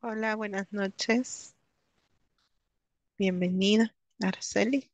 Hola, buenas noches. Bienvenida, Araceli.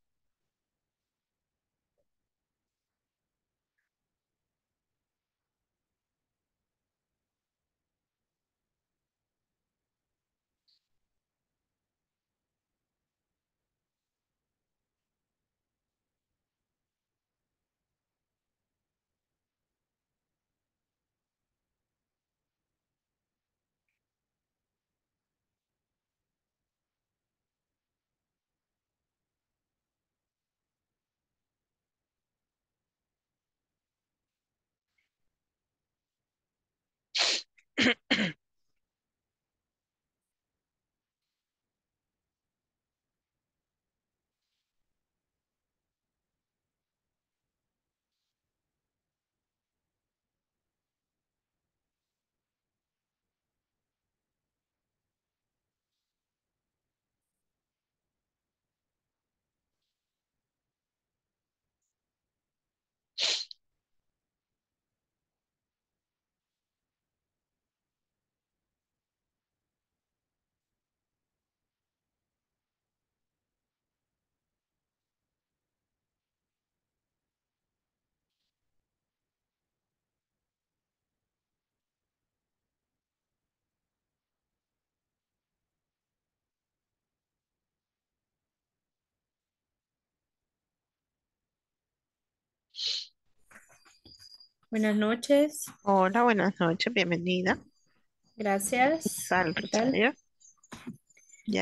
Buenas noches. Hola, buenas noches, bienvenida. Gracias. ¿Qué tal? ¿Ya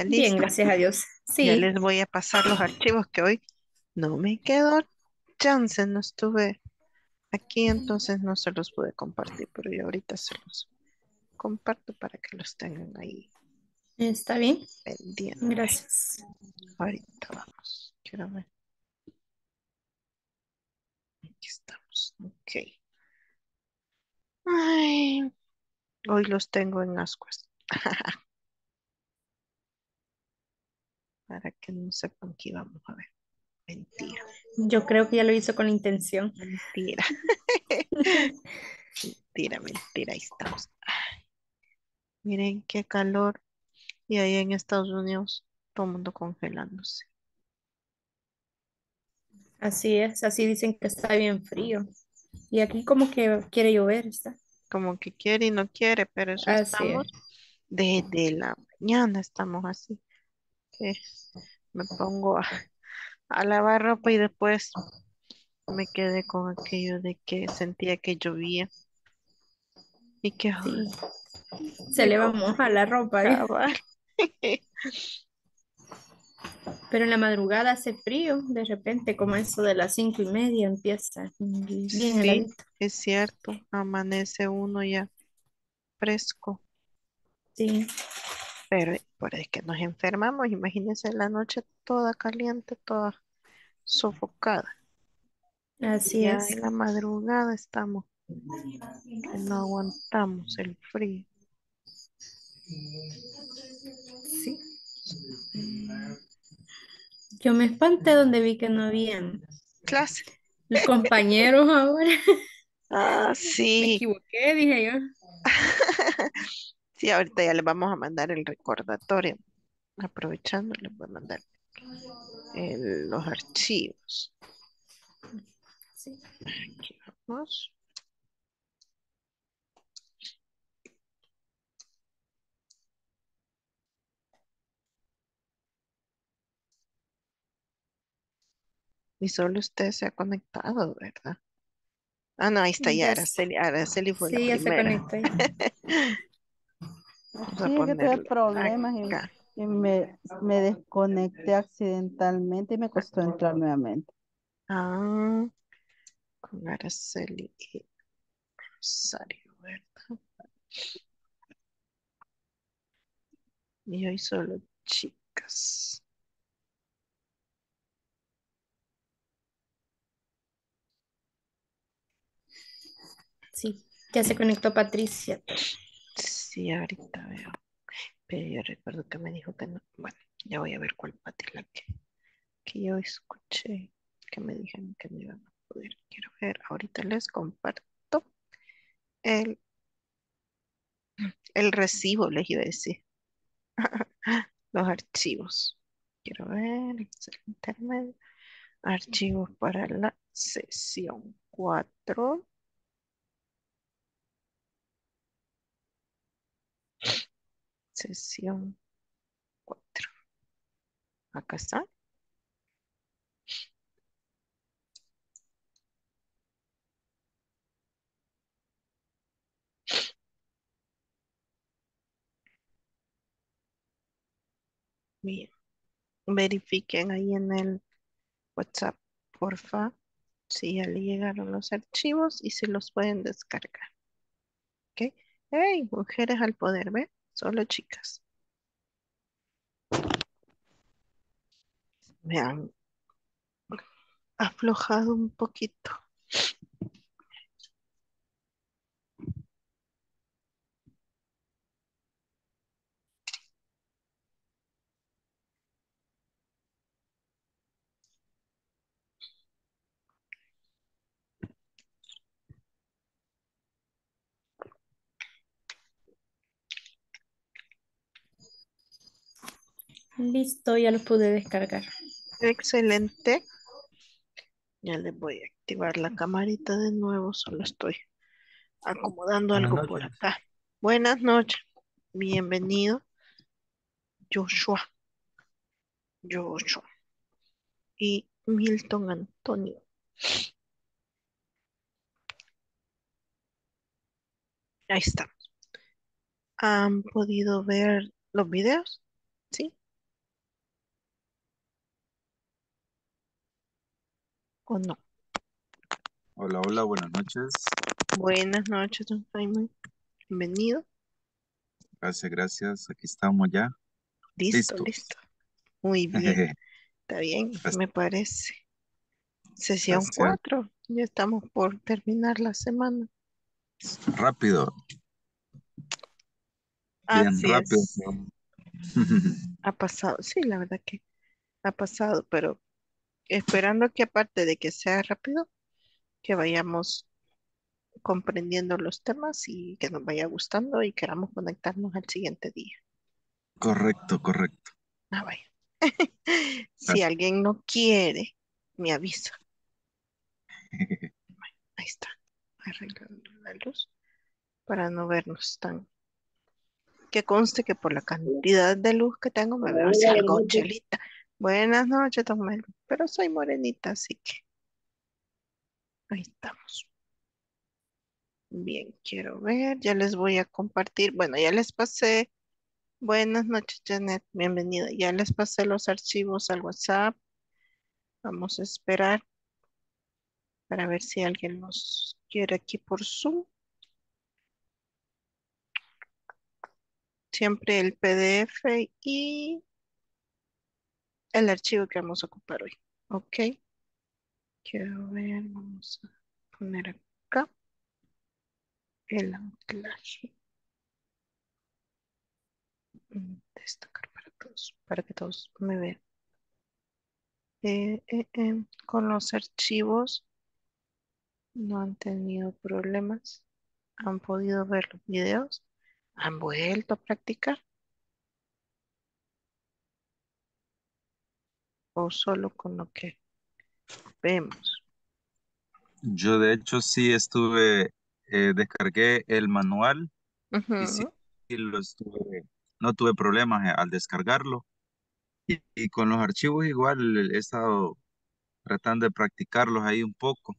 listo? Bien, gracias a Dios. Sí. Ya les voy a pasar los archivos que hoy no me quedó chance, no estuve aquí, entonces no se los pude compartir, pero yo ahorita se los comparto para que los tengan ahí. Está bien. Pendiente. Gracias. Ahorita vamos. Quiero ver. Aquí estamos. Ok. Ay, hoy los tengo en ascuas. Para que no sepan que íbamos a ver. Mentira. Yo creo que ya lo hizo con intención. Mentira. Mentira, mentira. Ahí estamos. Ay, miren qué calor. Y ahí en Estados Unidos todo el mundo congelándose. Así es, así dicen que está bien frío. Y aquí como que quiere llover, está. Como que quiere y no quiere, pero eso así estamos. Es. Desde la mañana estamos así. Que me pongo a lavar ropa y después me quedé con aquello de que sentía que llovía. Y que sí. Se le va a mojar la ropa. ¿Eh? Pero en la madrugada hace frío, de repente como eso de las 5:30 empieza bien heladito. Es cierto, amanece uno ya fresco. Sí. Pero por el que nos enfermamos, imagínense la noche toda caliente, toda sofocada. Así es. En la madrugada estamos, que no aguantamos el frío. Sí. Yo me espanté donde vi que no habían clase. Los compañeros ahora. Ah, sí. Me equivoqué, dije yo. Sí, ahorita ya les vamos a mandar el recordatorio. Aprovechando, les voy a mandar los archivos. Sí. Aquí vamos. Y solo usted se ha conectado, ¿verdad? Ah, no, ahí está ya Araceli. Araceli fue sí, la primera. Sí, ya se conectó. Sí, yo tuve problemas y me desconecté accidentalmente y me costó entrar nuevamente. Ah, con Araceli y Rosario Huerta. Y hoy solo chicas. Sí, ya se conectó Patricia. Sí, ahorita veo. Pero yo recuerdo que me dijo que no. Bueno, ya voy a ver cuál Pati la que yo escuché. Que me dijeron que no iban a poder. Quiero ver. Ahorita les comparto el recibo, les iba a decir. Los archivos. Quiero ver, excelente. Archivos para la sesión 4. Sesión 4. Acá está. Bien. Verifiquen ahí en el WhatsApp, porfa, si ya le llegaron los archivos y si los pueden descargar. ¿Ok? ¡Hey! Mujeres al poder, ¿ve? Solo chicas. Me han aflojado un poquito. Listo, ya los pude descargar. Excelente. Ya les voy a activar la camarita de nuevo. Solo estoy acomodando algo por acá. Buenas noches. Bienvenido, Joshua. Y Milton Antonio. Ahí está. ¿Han podido ver los videos? ¿Sí? ¿O no? Hola, hola, buenas noches. Buenas noches, don Jaime. Bienvenido. Gracias, gracias. Aquí estamos ya. Listo. Muy bien. Está bien, gracias. Me parece. Sesión 4. Ya estamos por terminar la semana. Rápido. Así es. Rápido. Ha pasado, sí, la verdad que ha pasado, pero esperando que aparte de que sea rápido, que vayamos comprendiendo los temas y que nos vaya gustando y queramos conectarnos al siguiente día. Correcto. Ah, vaya. Si alguien no quiere, me avisa. Bueno, ahí está, arreglando la luz para no vernos tan... Que conste que por la cantidad de luz que tengo me veo así algo chelita. Buenas noches, Tomel. Pero soy morenita, así que... Ahí estamos. Bien, quiero ver. Ya les voy a compartir. Bueno, ya les pasé. Buenas noches, Janet. Bienvenida. Ya les pasé los archivos al WhatsApp. Vamos a esperar para ver si alguien nos quiere aquí por Zoom. Siempre el PDF y el archivo que vamos a ocupar hoy. Ok. Quiero ver, vamos a poner acá el anclaje. Destacar para todos, para que todos me vean. Con los archivos no han tenido problemas. Han podido ver los videos. ¿Han vuelto a practicar? ¿O solo con lo que vemos? Yo de hecho sí estuve, descargué el manual. Y sí, no tuve problemas al descargarlo. Y con los archivos igual he estado tratando de practicarlos ahí un poco.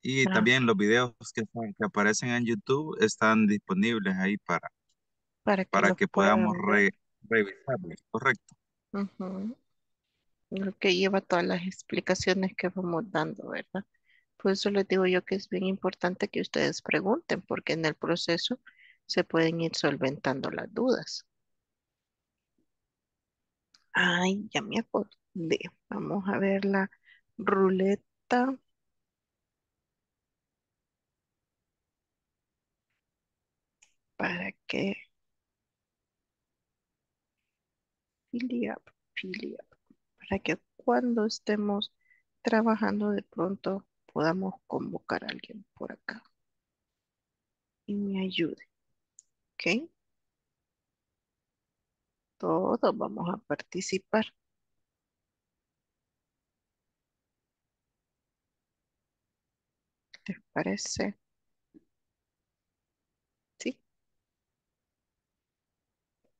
Y también los videos que aparecen en YouTube están disponibles ahí para que podamos revisarlos, correcto. Lo que lleva todas las explicaciones que vamos dando, ¿verdad? Por eso les digo yo que es bien importante que ustedes pregunten, porque en el proceso se pueden ir solventando las dudas. Ay, ya me acordé. Vamos a ver la ruleta. Para que... Fill up. Para que cuando estemos trabajando de pronto podamos convocar a alguien por acá y me ayude. ¿Ok? Todos vamos a participar. ¿Les parece? ¿Sí?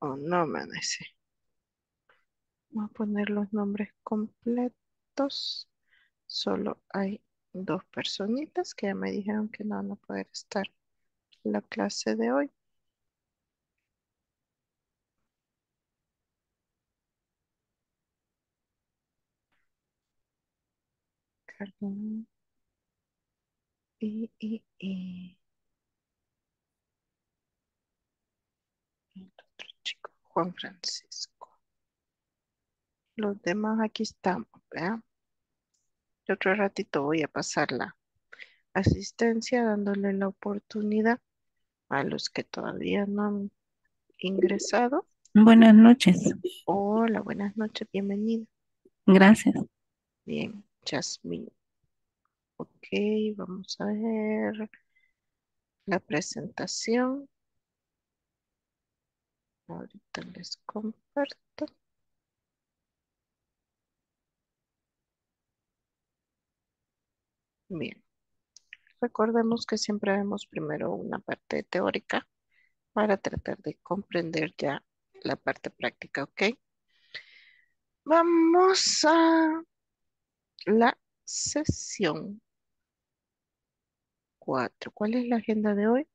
¿O no amanece? Vamos a poner los nombres completos. Solo hay dos personitas que ya me dijeron que no van a poder estar en la clase de hoy. Carmen. El otro chico, Juan Francisco. Los demás aquí estamos, ¿verdad? Yo otro ratito voy a pasar la asistencia dándole la oportunidad a los que todavía no han ingresado. Buenas noches. Hola, buenas noches, bienvenida. Gracias. Bien, Jasmine. Ok, vamos a ver la presentación. Ahorita les comparto. Bien, recordemos que siempre vemos primero una parte teórica para tratar de comprender ya la parte práctica, ¿ok? Vamos a la sesión 4. ¿Cuál es la agenda de hoy?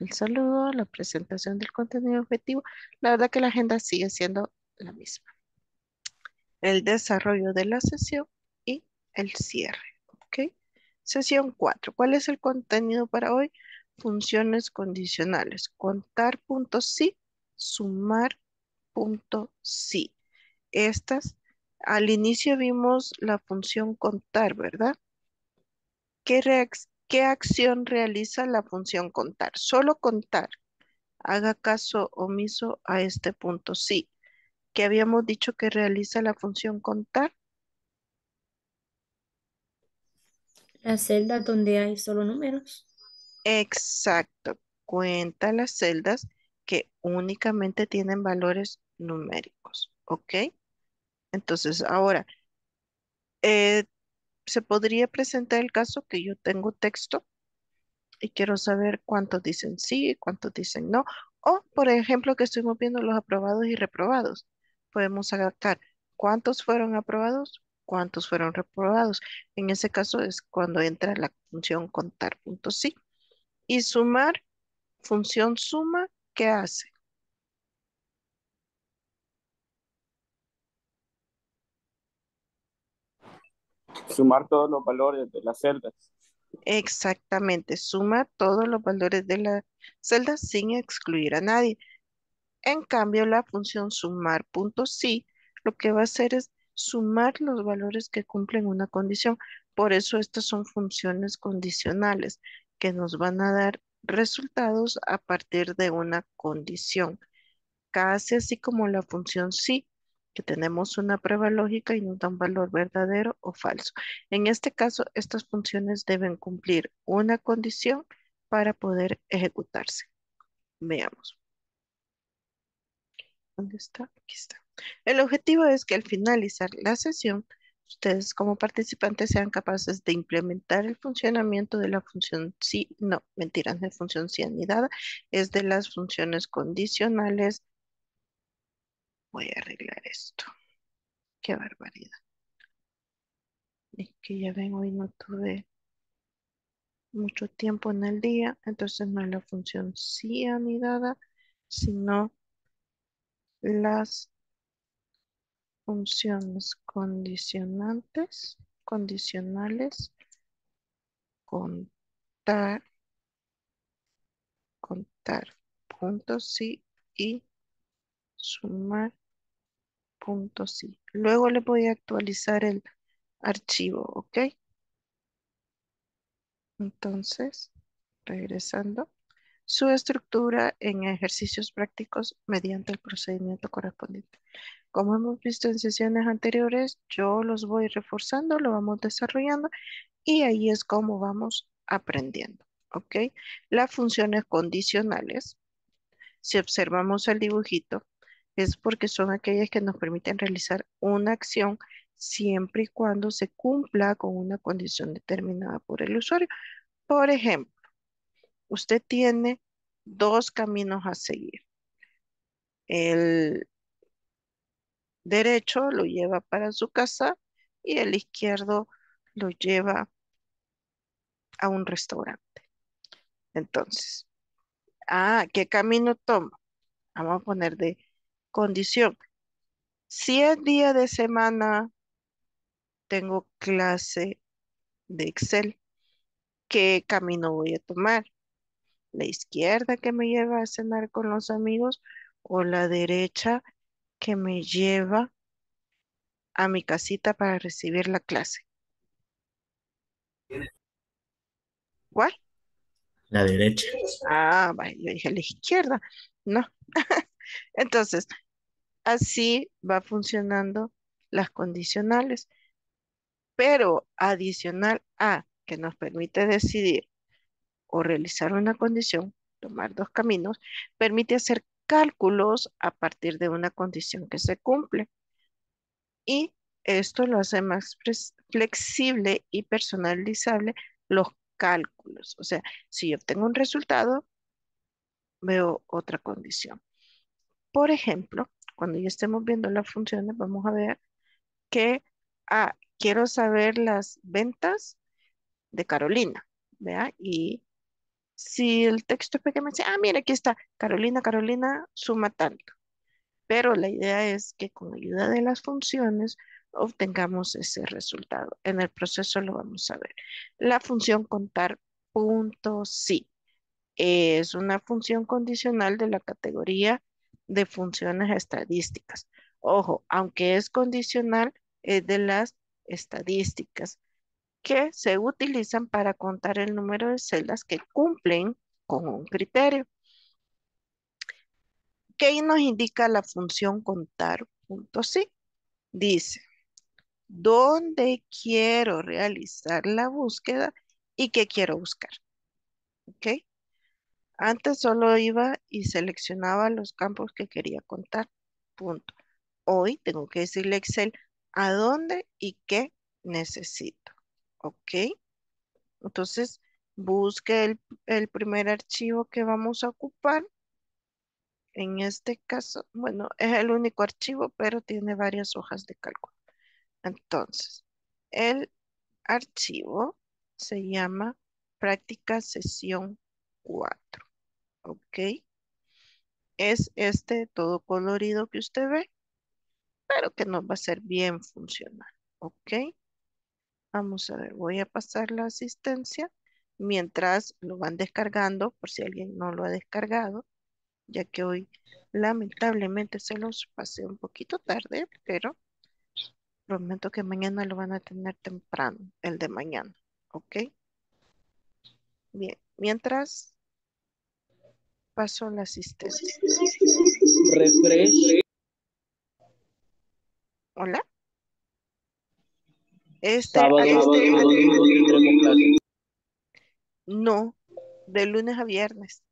El saludo, la presentación del contenido objetivo. La verdad que la agenda sigue siendo la misma. El desarrollo de la sesión y el cierre. ¿Ok? Sesión 4. ¿Cuál es el contenido para hoy? Funciones condicionales. Contar.si, Sumar.si. Estas, al inicio vimos la función contar, ¿verdad? ¿Qué acción realiza la función contar? Solo contar. Haga caso omiso a este punto. Sí. ¿Qué habíamos dicho que realiza la función contar? Las celdas donde hay solo números. Exacto. Cuenta las celdas que únicamente tienen valores numéricos. ¿Ok? Entonces, ahora... se podría presentar el caso que yo tengo texto y quiero saber cuántos dicen sí, cuántos dicen no. O, por ejemplo, que estuvimos viendo los aprobados y reprobados. Podemos adaptar cuántos fueron aprobados, cuántos fueron reprobados. En ese caso es cuando entra la función contar.si. Y sumar, función suma, ¿qué hace? Sumar todos los valores de las celdas. Exactamente, suma todos los valores de las celdas sin excluir a nadie. En cambio, la función sumar.si lo que va a hacer es sumar los valores que cumplen una condición. Por eso estas son funciones condicionales que nos van a dar resultados a partir de una condición. Casi así como la función sí, que tenemos una prueba lógica y nos da un valor verdadero o falso. En este caso, estas funciones deben cumplir una condición para poder ejecutarse. Veamos. ¿Dónde está? Aquí está. El objetivo es que al finalizar la sesión, ustedes como participantes sean capaces de implementar el funcionamiento de la función sí, no, mentiras, de función sí anidada, es de las funciones condicionales. Voy a arreglar esto. Qué barbaridad. Es que ya ven, hoy no tuve mucho tiempo en el día. Entonces no es la función sí anidada, sino las funciones condicionales. Contar.si y sumar. Sí. Luego le voy a actualizar el archivo, ¿ok? Entonces, regresando, su estructura en ejercicios prácticos mediante el procedimiento correspondiente. Como hemos visto en sesiones anteriores, yo los voy reforzando, lo vamos desarrollando y ahí es como vamos aprendiendo, ¿ok? Las funciones condicionales, si observamos el dibujito, es porque son aquellas que nos permiten realizar una acción siempre y cuando se cumpla con una condición determinada por el usuario. Por ejemplo, usted tiene dos caminos a seguir. El derecho lo lleva para su casa y el izquierdo lo lleva a un restaurante. Entonces, ¿qué camino toma? Vamos a poner de condición. Si es día de semana, tengo clase de Excel. ¿Qué camino voy a tomar? ¿La izquierda que me lleva a cenar con los amigos o la derecha que me lleva a mi casita para recibir la clase? ¿Cuál? La derecha. Vale, yo dije la izquierda. No. Entonces, así va funcionando las condicionales. Pero adicional a que nos permite decidir o realizar una condición, tomar dos caminos, permite hacer cálculos a partir de una condición que se cumple. Y esto lo hace más flexible y personalizable los cálculos. O sea, si yo obtengo un resultado, veo otra condición. Por ejemplo, cuando ya estemos viendo las funciones, vamos a ver que, quiero saber las ventas de Carolina, ¿verdad? Y si el texto es pequeño, me dice, mira, aquí está, Carolina, suma tanto. Pero la idea es que con ayuda de las funciones obtengamos ese resultado. En el proceso lo vamos a ver. La función Contar.si es una función condicional de la categoría de funciones estadísticas. Ojo, aunque es condicional, es de las estadísticas que se utilizan para contar el número de celdas que cumplen con un criterio. ¿Qué nos indica la función Contar.si? Dice, ¿dónde quiero realizar la búsqueda y qué quiero buscar? ¿Ok? Antes solo iba y seleccionaba los campos que quería contar. Punto. Hoy tengo que decirle a Excel a dónde y qué necesito. ¿Ok? Entonces, busque el primer archivo que vamos a ocupar. En este caso, bueno, es el único archivo, pero tiene varias hojas de cálculo. Entonces, el archivo se llama Práctica Sesión 4. ¿Ok? Es este todo colorido que usted ve, pero que nos va a ser bien funcional. ¿Ok? Vamos a ver, voy a pasar la asistencia mientras lo van descargando, por si alguien no lo ha descargado, ya que hoy lamentablemente se los pasé un poquito tarde, pero prometo que mañana lo van a tener temprano, el de mañana, ¿ok? Bien, mientras paso la asistencia. Hola. No, de lunes a viernes.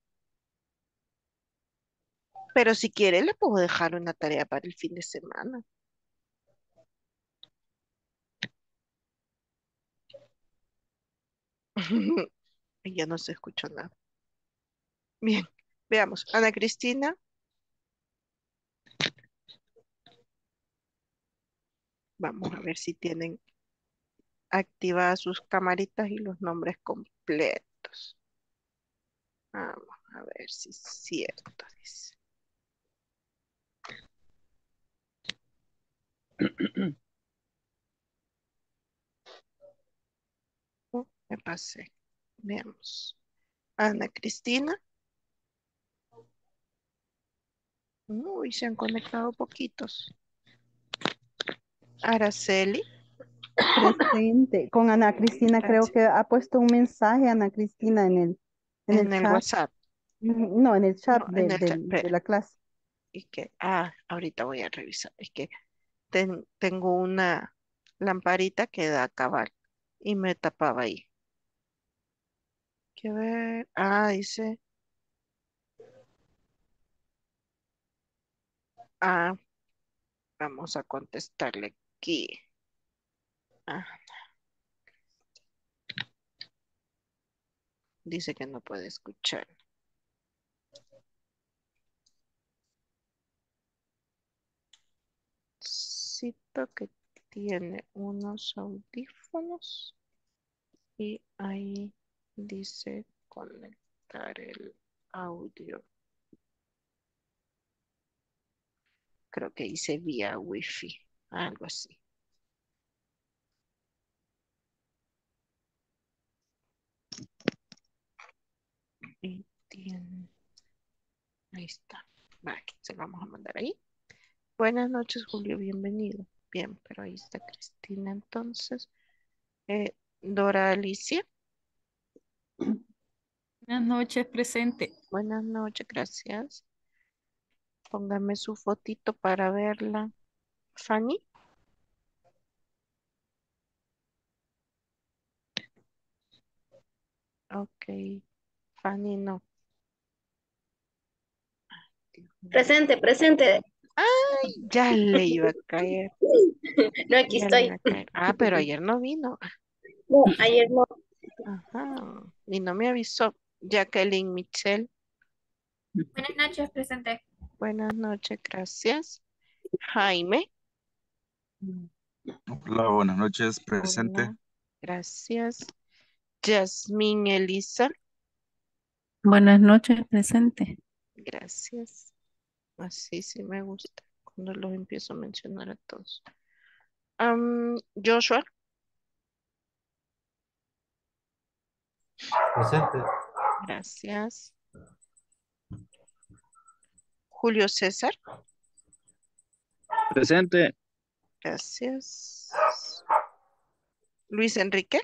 Pero si quiere le puedo dejar una tarea para el fin de semana. Ya no se escuchó nada. Bien, veamos. Ana Cristina. Vamos a ver si tienen activadas sus camaritas y los nombres completos. Vamos a ver si es cierto, dice. Me pasé. Veamos. Ana Cristina. Uy, se han conectado poquitos. Araceli. Presente. Con Ana Cristina creo que ha puesto un mensaje, Ana Cristina, en el WhatsApp. No, en el chat, no, de la clase. Es que, ahorita voy a revisar. Es que tengo una lamparita que da a acabar y me tapaba ahí. Que ver. Dice. a, vamos a contestarle aquí. Dice que no puede escuchar. Cito que tiene unos audífonos y ahí dice conectar el audio. Creo que dice vía wifi, algo así. Y tiene... Ahí está. Vale, se lo vamos a mandar ahí. Buenas noches, Julio, bienvenido. Bien, pero ahí está Cristina entonces. Dora Alicia. Buenas noches, presente. Buenas noches, gracias. Póngame su fotito para verla. Fanny. Ok. Fanny no. Presente, presente. Ay, ya le iba a caer. No, aquí ya estoy. Ah, pero ayer no vino. No, ayer no. Ajá. Y no me avisó. Jacqueline Michelle. Buenas noches, presente. Buenas noches, gracias. Jaime. Hola, buenas noches, presente. Hola, gracias. Jasmine Elisa. Buenas noches, presente. Gracias. Así sí me gusta cuando los empiezo a mencionar a todos. Joshua. Presente. Gracias. Julio César. Presente. Gracias. Luis Enrique.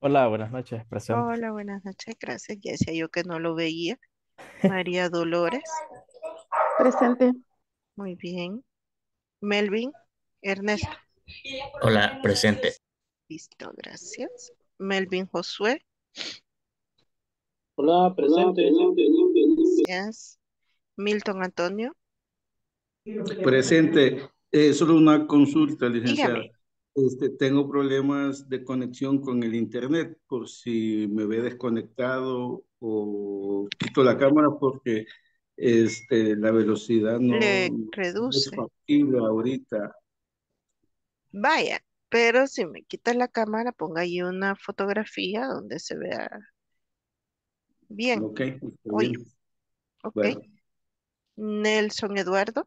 Hola, buenas noches, presente. Hola, buenas noches, gracias. Ya decía yo que no lo veía. María Dolores. Presente. Muy bien. Melvin Ernesto. Hola, presente. Listo, gracias. Melvin Josué. Hola, presente. Gracias. Milton Antonio. Presente. Solo una consulta, licenciada. Dígame. Tengo problemas de conexión con el internet, por si me ve desconectado o quito la cámara porque la velocidad no le reduce. No es factible ahorita. Vaya, pero si me quitas la cámara, ponga ahí una fotografía donde se vea bien. Ok. Oye. Ok. Bueno. Nelson Eduardo.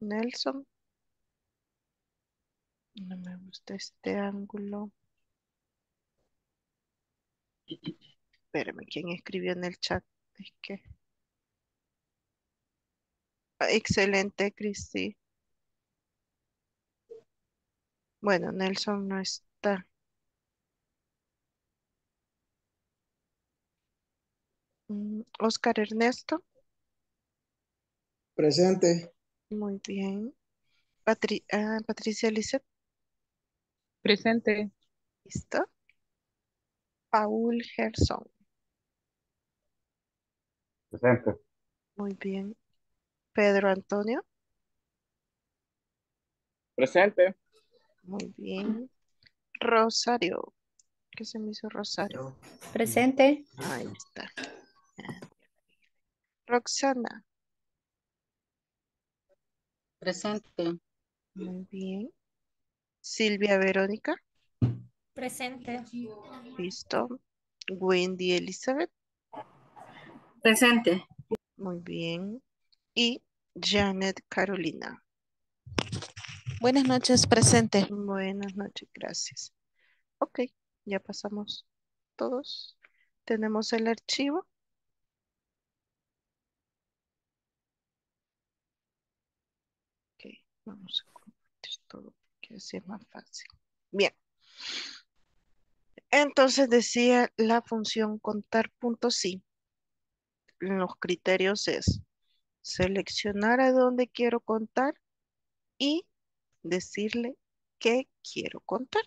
Nelson. No me gusta este ángulo. Espérame, ¿quién escribió en el chat? Es que... Excelente, Cristi. Bueno, Nelson no está. Oscar Ernesto. Presente. Muy bien. Patricia Liset. Presente. Listo. Paul Gerson. Presente. Muy bien. Pedro Antonio. Presente. Muy bien. Rosario. ¿Qué se me hizo Rosario? Presente. Ahí está. Roxana. Presente. Muy bien. Silvia Verónica. Presente. Listo. Wendy Elizabeth. Presente. Muy bien. Y Janet Carolina. Buenas noches, presente. Buenas noches, gracias. Ok, ya pasamos todos. Tenemos el archivo. Vamos a compartir todo porque así es más fácil. Bien. Entonces decía la función contar.si. Los criterios es seleccionar a dónde quiero contar y decirle qué quiero contar.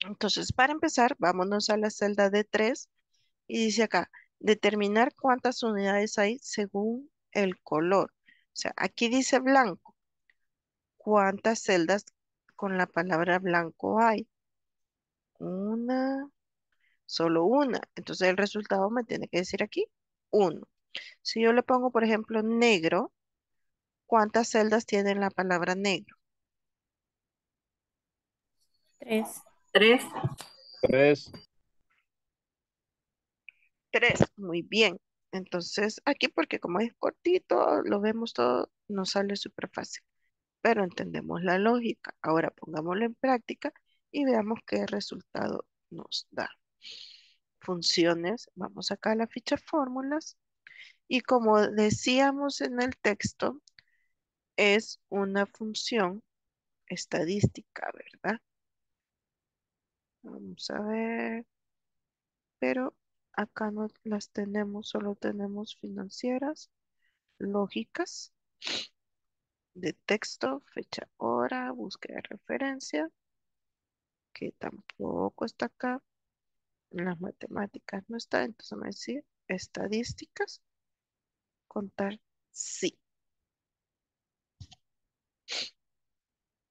Entonces, para empezar, vámonos a la celda D3 Y dice acá, determinar cuántas unidades hay según el color. O sea, aquí dice blanco. ¿Cuántas celdas con la palabra blanco hay? Una, solo una. Entonces el resultado me tiene que decir aquí 1. Si yo le pongo, por ejemplo, negro, ¿cuántas celdas tiene la palabra negro? 3. Muy bien. Entonces aquí, porque como es cortito, lo vemos todo, nos sale súper fácil. Pero entendemos la lógica. Ahora pongámoslo en práctica y veamos qué resultado nos da. Funciones. Vamos acá a la ficha fórmulas. Y como decíamos en el texto, es una función estadística, ¿verdad? Vamos a ver. Pero acá no las tenemos, solo tenemos financieras, lógicas, de texto, fecha, hora, búsqueda de referencia, que tampoco está acá. En las matemáticas no está, entonces me decía estadísticas, contar sí.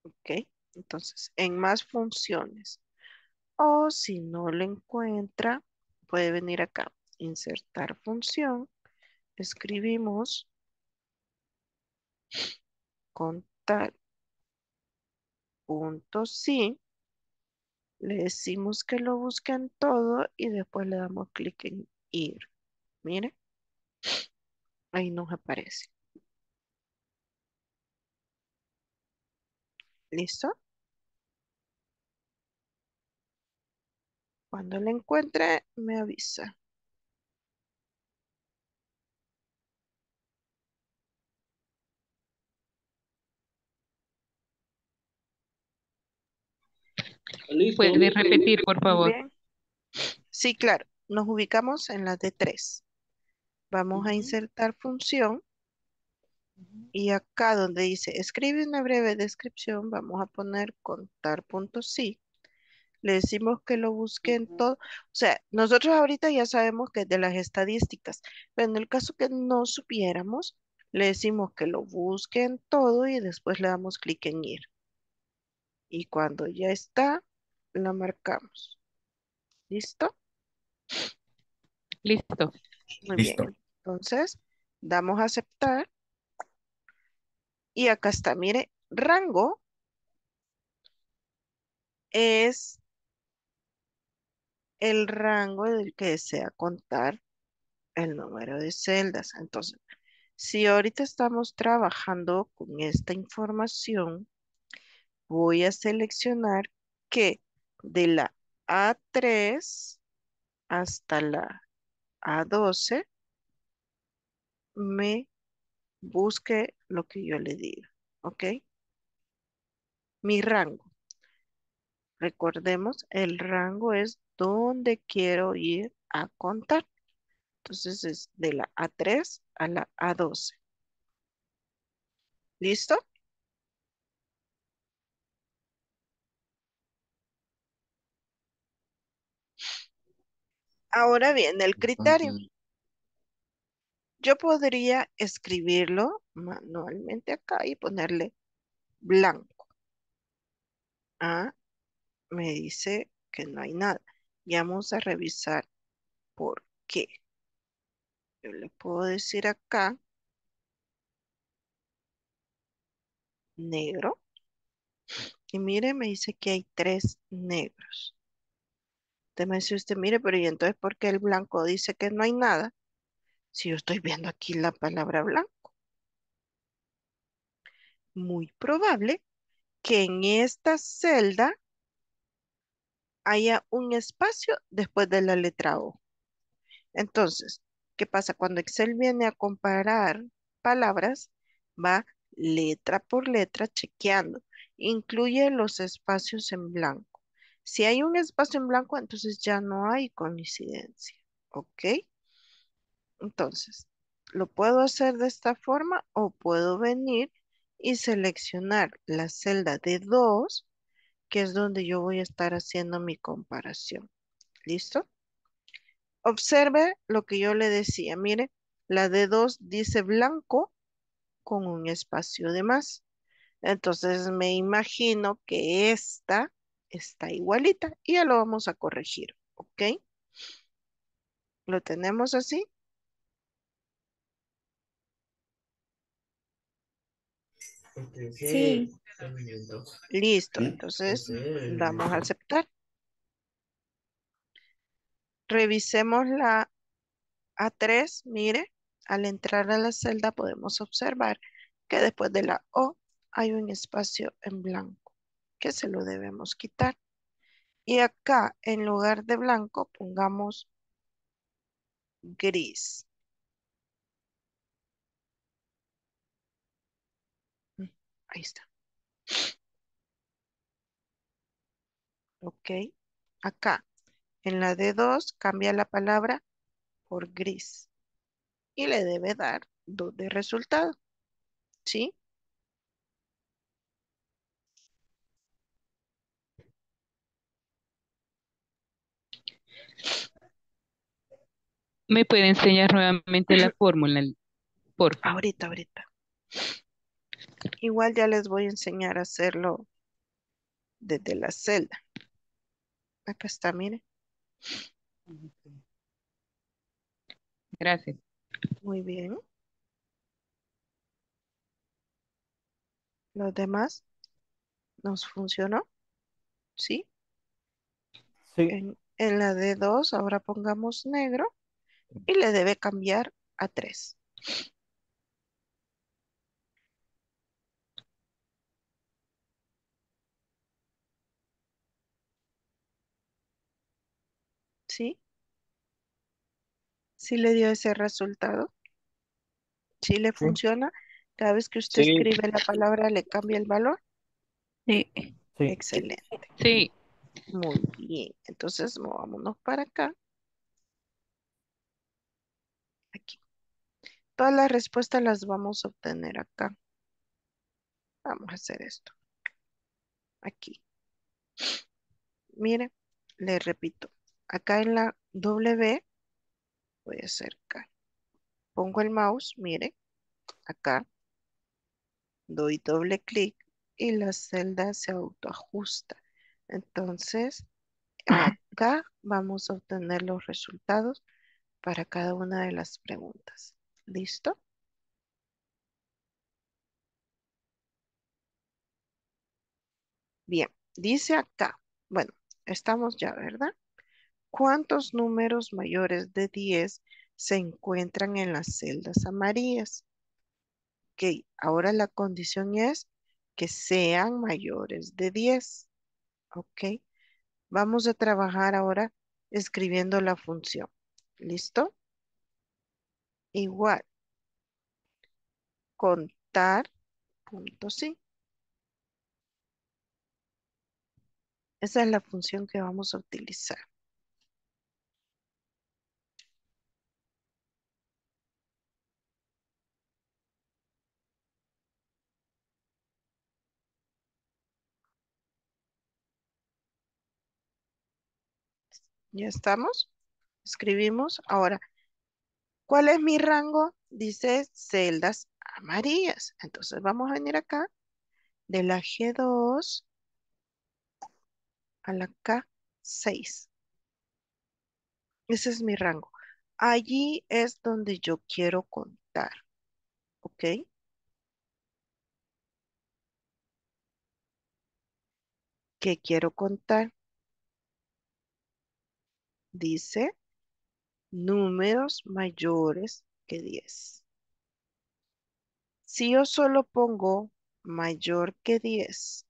Ok, entonces en más funciones. O si no lo encuentra, puede venir acá, insertar función, escribimos Contar.si, le decimos que lo busquen todo y después le damos clic en ir. Mire, ahí nos aparece. ¿Listo? Cuando lo encuentre, me avisa. ¿Puede repetir, por favor? Bien. Sí, claro. Nos ubicamos en la de 3. Vamos a insertar función. Y acá donde dice, escribe una breve descripción, vamos a poner contar.si. Le decimos que lo busquen todo. O sea, nosotros ahorita ya sabemos que es de las estadísticas. Pero en el caso que no supiéramos, le decimos que lo busquen todo y después le damos clic en ir. Y cuando ya está, la marcamos. ¿Listo? Listo. Muy bien. Entonces, damos a aceptar. Y acá está, mire, rango es el rango del que desea contar el número de celdas. Entonces, si ahorita estamos trabajando con esta información, voy a seleccionar que de la A3 hasta la A12 me busque lo que yo le diga, ¿ok? Mi rango. Recordemos, el rango es donde quiero ir a contar. Entonces es de la A3 a la A12. ¿Listo? Ahora viene el criterio. Yo podría escribirlo manualmente acá y ponerle blanco. Ah, me dice que no hay nada. Ya vamos a revisar por qué. Yo le puedo decir acá negro. Y mire, me dice que hay 3 negros. Me dice usted, mire, pero ¿y entonces por qué el blanco dice que no hay nada? Si yo estoy viendo aquí la palabra blanco. Muy probable que en esta celda haya un espacio después de la letra O. Entonces, ¿qué pasa? Cuando Excel viene a comparar palabras, va letra por letra chequeando. Incluye los espacios en blanco. Si hay un espacio en blanco, entonces ya no hay coincidencia, ¿ok? Entonces, lo puedo hacer de esta forma o puedo venir y seleccionar la celda de 2, que es donde yo voy a estar haciendo mi comparación. ¿Listo? Observe lo que yo le decía. Mire, la D2 dice blanco con un espacio de más. Entonces me imagino que esta está igualita y ya lo vamos a corregir. ¿Ok? Lo tenemos así. Sí. Listo, entonces vamos a aceptar. Revisemos la A3, mire, al entrar a la celda podemos observar que después de la O hay un espacio en blanco que se lo debemos quitar. Y acá en lugar de blanco pongamos gris. Ahí está. Ok. Acá, en la D2, cambia la palabra por gris. Y le debe dar 2 de resultado. ¿Sí? ¿Me puede enseñar nuevamente la fórmula? Por favor. Ahorita. Igual ya les voy a enseñar a hacerlo desde la celda. Acá está, mire. Gracias. Muy bien. ¿Los demás nos funcionó? ¿Sí? Sí. En la D2 ahora pongamos negro y le debe cambiar a 3. ¿Sí? ¿Sí le dio ese resultado? ¿Sí le funciona? Cada vez que usted escribe la palabra, ¿le cambia el valor? Sí. Excelente. Sí. Muy bien. Entonces, movámonos para acá. Aquí. Todas las respuestas las vamos a obtener acá. Vamos a hacer esto. Aquí. Mire, le repito. Acá en la W voy a acercar. Pongo el mouse, mire, acá. Doy doble clic y la celda se autoajusta. Entonces, acá vamos a obtener los resultados para cada una de las preguntas. ¿Listo? Bien, dice acá. Bueno, estamos ya, ¿verdad? ¿Cuántos números mayores de 10 se encuentran en las celdas amarillas? Ok, ahora la condición es que sean mayores de 10. Ok, vamos a trabajar ahora escribiendo la función. ¿Listo? Igual. Contar.si. Esa es la función que vamos a utilizar. Ya estamos. Escribimos. Ahora, ¿cuál es mi rango? Dice celdas amarillas. Entonces vamos a venir acá de la G2 a la K6. Ese es mi rango. Allí es donde yo quiero contar. ¿Ok? ¿Qué quiero contar? Dice números mayores que 10. Si yo solo pongo mayor que 10,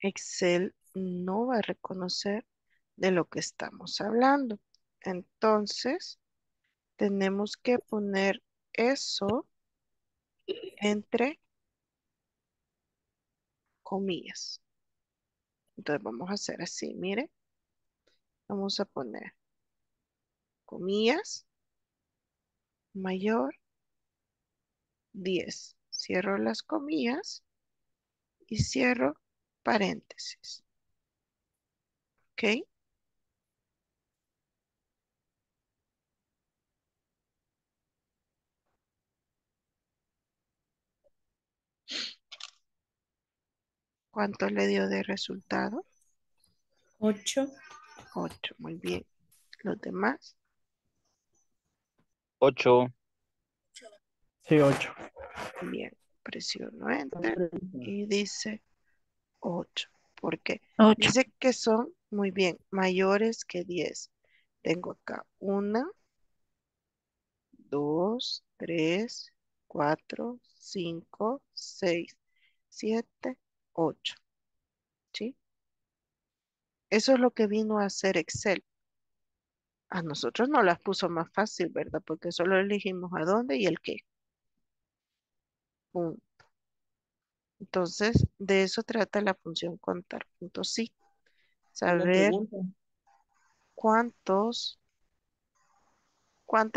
Excel no va a reconocer de lo que estamos hablando. Entonces, tenemos que poner eso entre comillas. Entonces, vamos a hacer así, mire. Vamos a poner comillas, mayor, 10. Cierro las comillas y cierro paréntesis. ¿Ok? ¿Cuánto le dio de resultado? 8. 8, muy bien. ¿Los demás? 8. Sí, 8. Bien, presiono Enter y dice 8. ¿Por qué? 8. Dice que son, muy bien, mayores que 10. Tengo acá 1, 2, 3, 4, 5, 6, 7, 8. ¿Sí? Eso es lo que vino a hacer Excel. A nosotros nos las puso más fácil, ¿verdad? Porque solo elegimos a dónde y el qué. Punto. Entonces, de eso trata la función contar.si. Saber cuántas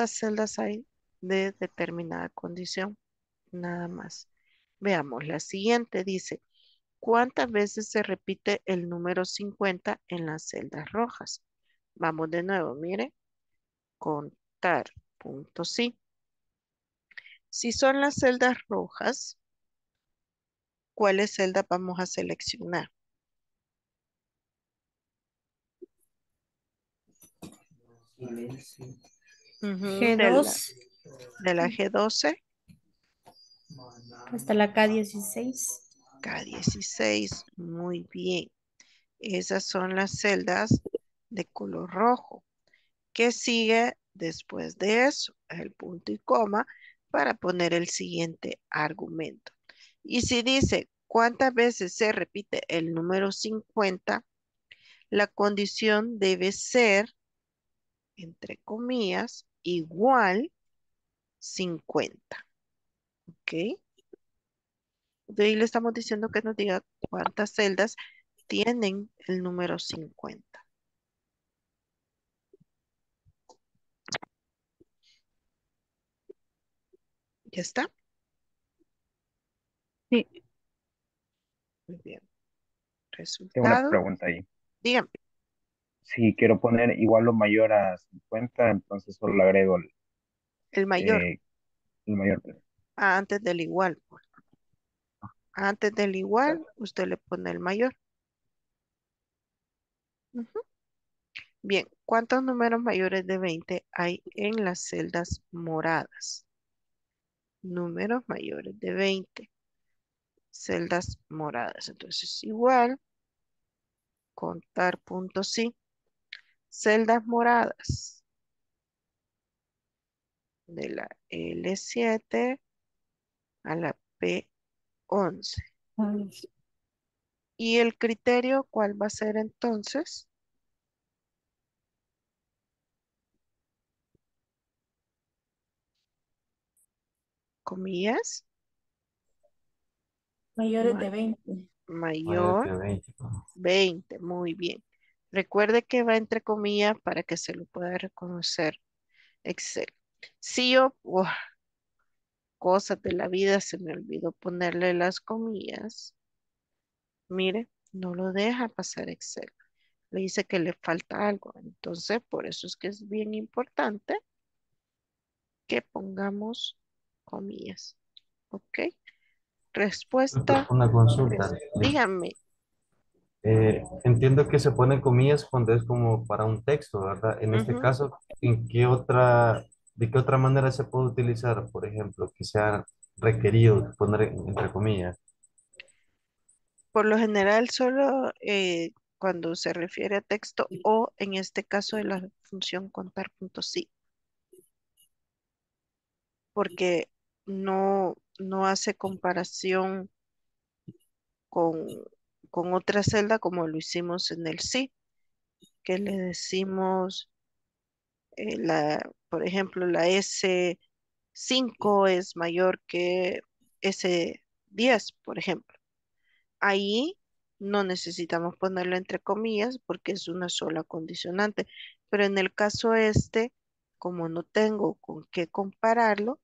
celdas hay de determinada condición. Nada más. Veamos, la siguiente dice, ¿cuántas veces se repite el número 50 en las celdas rojas? Vamos de nuevo, mire, contar.si. Si son las celdas rojas, ¿cuáles celdas vamos a seleccionar? G2. De la G12. Hasta la K16. K16, muy bien. Esas son las celdas de color rojo. ¿Qué sigue después de eso? El punto y coma para poner el siguiente argumento. Y si dice cuántas veces se repite el número 50, la condición debe ser, entre comillas, igual 50. ¿Ok? De ahí le estamos diciendo que nos diga cuántas celdas tienen el número 50. ¿Ya está? Sí. Muy bien. Resultado. Tengo una pregunta ahí. Dígame. Si quiero poner igual o mayor a 50, entonces solo le agrego el mayor. El mayor. Ah, antes del igual. Antes del igual, usted le pone el mayor. Bien, ¿cuántos números mayores de 20 hay en las celdas moradas? Números mayores de 20. Celdas moradas. Entonces, igual, contar.si. Celdas moradas. De la L7 a la P11. ¿Y el criterio cuál va a ser entonces? Comillas. Mayores de 20. Mayor 20, muy bien. Recuerde que va entre comillas para que se lo pueda reconocer Excel. Si yo, cosas de la vida, se me olvidó ponerle las comillas. Mire, no lo deja pasar Excel. Le dice que le falta algo. Entonces, por eso es que es bien importante que pongamos comillas. ¿Ok? Respuesta. Una consulta. Dígame. Entiendo que se ponen comillas cuando es como para un texto, ¿verdad? En este caso, ¿de qué otra manera se puede utilizar? Por ejemplo, que sea requerido poner entre comillas. Por lo general, solo cuando se refiere a texto o en este caso de la función contar.si. Porque no hace comparación con otra celda como lo hicimos en el sí, que le decimos, por ejemplo, la S5 es mayor que S10, por ejemplo. Ahí no necesitamos ponerlo entre comillas porque es una sola condicionante, pero en el caso este, como no tengo con qué compararlo,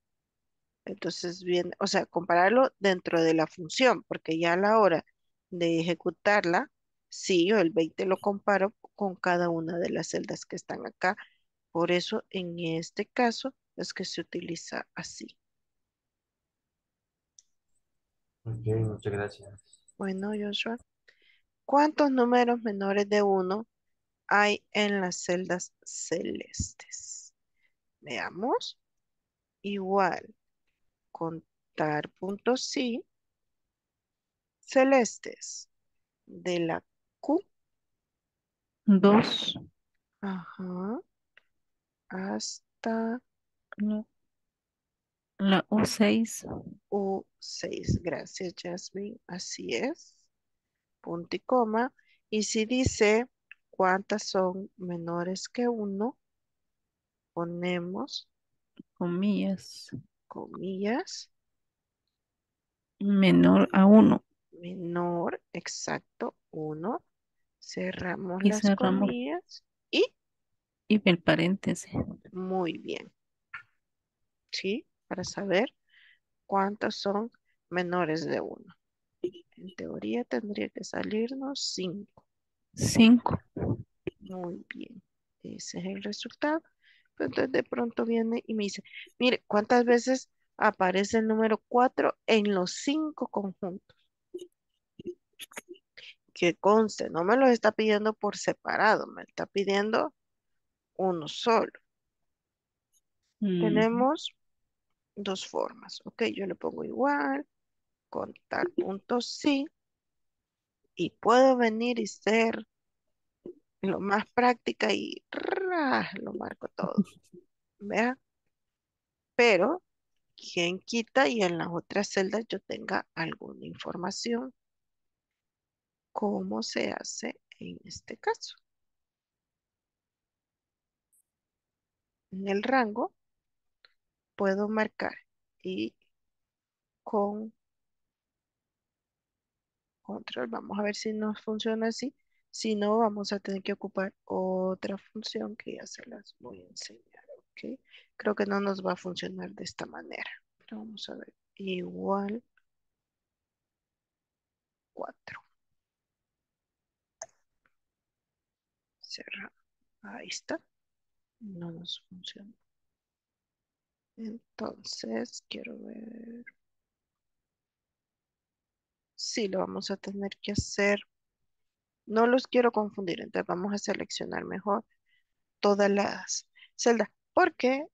entonces bien, o sea, compararlo dentro de la función, porque ya a la hora de ejecutarla, sí, yo el 20 lo comparo con cada una de las celdas que están acá. Por eso, en este caso, es que se utiliza así. Ok, muchas gracias. Bueno, Joshua, ¿cuántos números menores de 1 hay en las celdas celestes? Veamos. Igual, Contar.si, celestes, de la Q. 2. Ajá. Hasta la U6. U6, gracias, Jasmine. Así es. Punto y coma. Y si dice cuántas son menores que 1, ponemos comillas. Comillas. Menor a 1. Menor, exacto, 1. Cerramos y las comillas. Y el paréntesis. Muy bien. Sí, para saber cuántos son menores de 1. En teoría tendría que salirnos 5. 5. Muy bien. Ese es el resultado. Entonces de pronto viene y me dice, mire, ¿cuántas veces aparece el número 4 en los 5 conjuntos? Que conste, no me los está pidiendo por separado, me está pidiendo uno solo. Tenemos dos formas, ok, yo le pongo igual, Contar.si, y puedo venir y ser lo más práctica y lo marco todo, vea, pero quien quita y en las otras celdas yo tenga alguna información. ¿Cómo se hace en este caso? En el rango puedo marcar y con control, vamos a ver si nos funciona así. Si no, vamos a tener que ocupar otra función que ya se las voy a enseñar, ¿ok? Creo que no nos va a funcionar de esta manera, pero vamos a ver. Igual 4. Cerra. Ahí está. No nos funciona. Entonces, quiero ver. Sí, lo vamos a tener que hacer. No los quiero confundir. Entonces, vamos a seleccionar mejor todas las celdas. Porque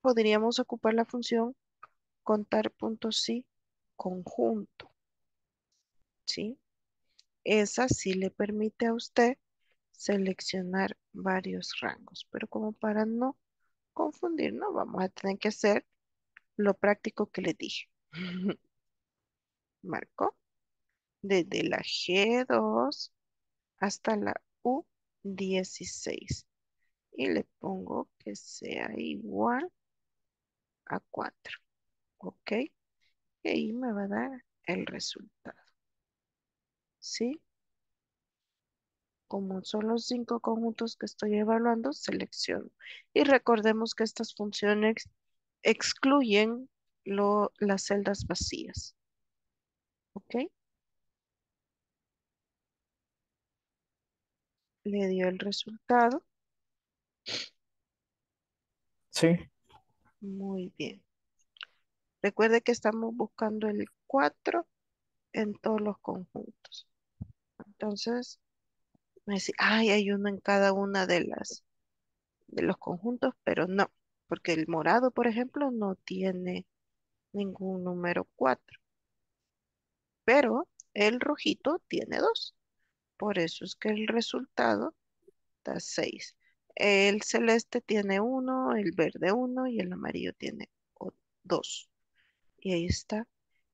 podríamos ocupar la función Contar.si conjunto. ¿Sí? Esa sí le permite a usted seleccionar varios rangos, pero como para no confundirnos, vamos a tener que hacer lo práctico que les dije. Marco desde la G2 hasta la U16 y le pongo que sea igual a 4, ok, y ahí me va a dar el resultado, ¿sí? Como son los 5 conjuntos que estoy evaluando, selecciono. Y recordemos que estas funciones excluyen las celdas vacías. ¿Ok? ¿Le dio el resultado? Sí. Muy bien. Recuerde que estamos buscando el 4 en todos los conjuntos. Entonces, me decía, ay, hay uno en cada una de las de los conjuntos, pero no, porque el morado, por ejemplo, no tiene ningún número 4. Pero el rojito tiene 2. Por eso es que el resultado da 6. El celeste tiene 1, el verde 1 y el amarillo tiene 2. Y ahí está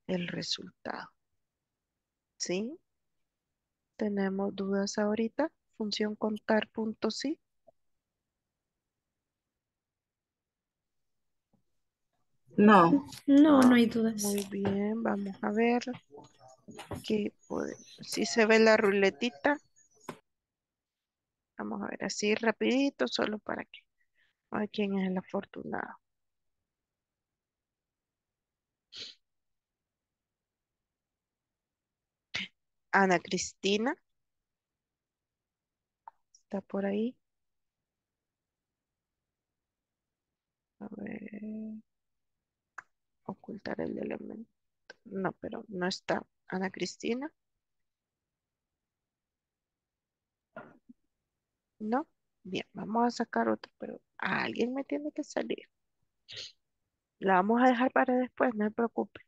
el resultado. ¿Sí? ¿Tenemos dudas ahorita? Función Contar.si. No hay dudas. Muy bien, vamos a ver. ¿Qué podemos? Si se ve la ruletita. Vamos a ver así rapidito, solo para que a ver quién es el afortunado. Ana Cristina. Está por ahí. A ver. Ocultar el elemento. No, pero no está. Ana Cristina. No, bien, vamos a sacar otro, pero alguien me tiene que salir. La vamos a dejar para después, no se preocupe.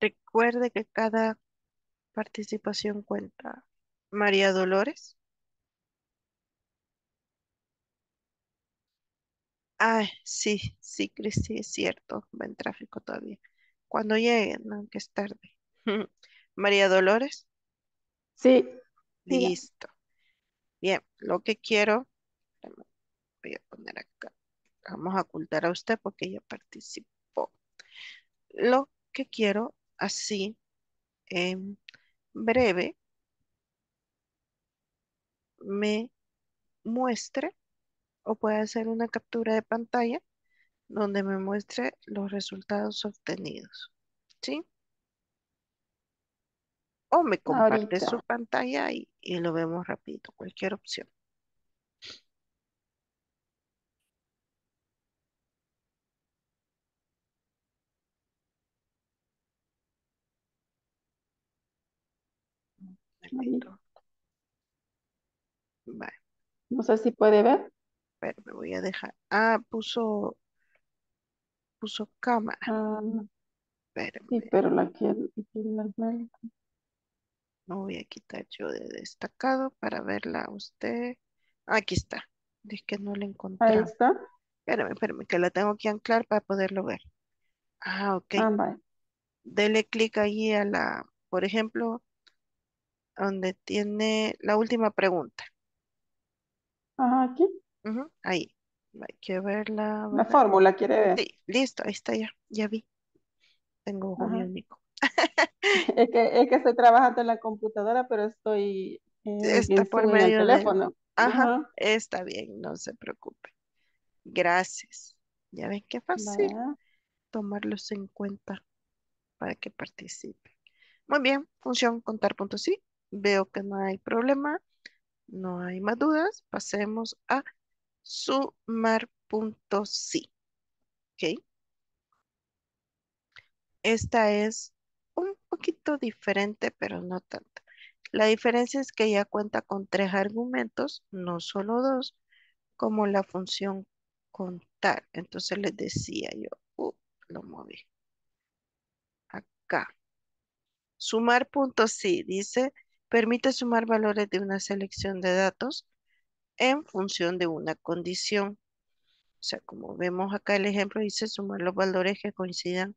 Recuerde que cada participación cuenta. María Dolores. Ah, sí, Cris, sí, es cierto. Va en tráfico todavía. Cuando lleguen, no, que es tarde. María Dolores. Sí. Listo. Bien, lo que quiero... Voy a poner acá. Vamos a ocultar a usted porque ella participó. Lo que quiero, así, en breve, me muestre o puede hacer una captura de pantalla donde me muestre los resultados obtenidos. ¿Sí? O me comparte ahorita su pantalla y lo vemos rapidito, cualquier opción. Perfecto. Vale. No sé si puede ver. Pero me voy a dejar. Ah, puso cámara. Ah, sí, pero la quiero. No voy a quitar yo de destacado para verla a usted. Aquí está. Es que no la encontré. Ahí está. Espérame, que la tengo que anclar para poderlo ver. Ah, ok. Ah, vale. Dele clic allí a la, por ejemplo, donde tiene la última pregunta. Ajá, aquí. Ahí. Hay que verla. La fórmula, ¿quiere ver? Sí, listo, ahí está ya. Ya vi. Tengo ojo biónico. Es que estoy trabajando en la computadora, pero estoy está por medio del teléfono. Ajá, está bien, no se preocupe. Gracias. Ya ven qué fácil tomarlos en cuenta para que participen. Muy bien, función contar.si. Veo que no hay problema, no hay más dudas. Pasemos a Sumar.si. ¿Ok? Esta es un poquito diferente, pero no tanto. La diferencia es que ya cuenta con 3 argumentos, no solo 2, como la función contar. Entonces les decía yo, lo moví. Acá. Sumar.si dice, permite sumar valores de una selección de datos en función de una condición. O sea, como vemos acá el ejemplo, dice sumar los valores que coincidan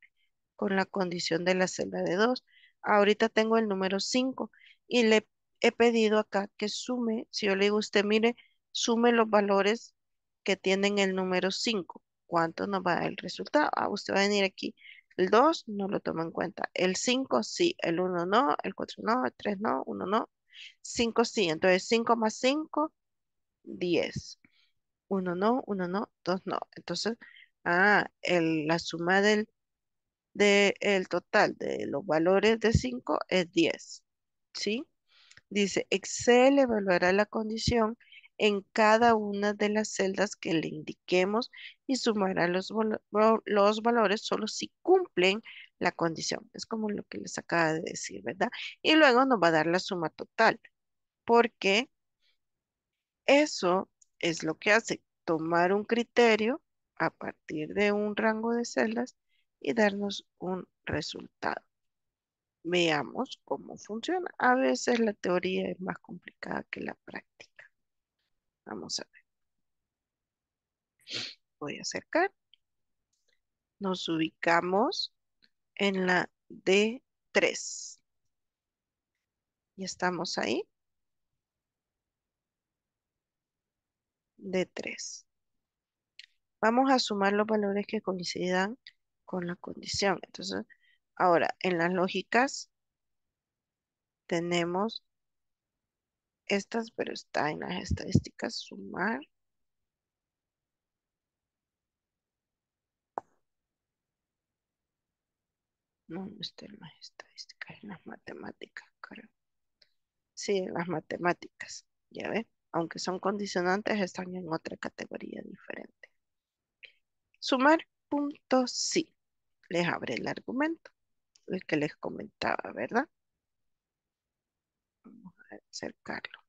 con la condición de la celda de 2. Ahorita tengo el número 5 y le he pedido acá que sume, si yo le digo a usted, mire, sume los valores que tienen el número 5. ¿Cuánto nos va a dar el resultado? Ah, usted va a venir aquí. El 2 no lo toma en cuenta. El 5 sí, el 1 no, el 4 no, el 3 no, 1 no. 5 sí, entonces 5 más 5, 10. 1 no, 1 no, 2 no. Entonces, la suma del total de los valores de 5 es 10, ¿sí? Dice, Excel evaluará la condición en cada una de las celdas que le indiquemos y sumará los valores solo si cumplen la condición. Es como lo que les acaba de decir, ¿verdad? Y luego nos va a dar la suma total, porque eso es lo que hace, tomar un criterio a partir de un rango de celdas y darnos un resultado. Veamos cómo funciona. A veces la teoría es más complicada que la práctica. Vamos a ver. Voy a acercar. Nos ubicamos en la D3. Y estamos ahí. D3. Vamos a sumar los valores que coincidan con la condición. Entonces, ahora en las lógicas tenemos estas, pero está en las estadísticas sumar. No está en las estadísticas, en las matemáticas, creo. Sí, en las matemáticas, ya ven. Aunque son condicionantes, están en otra categoría diferente. Sumar.si. Les abre el argumento, el que les comentaba, ¿verdad? Vamos a acercarlo.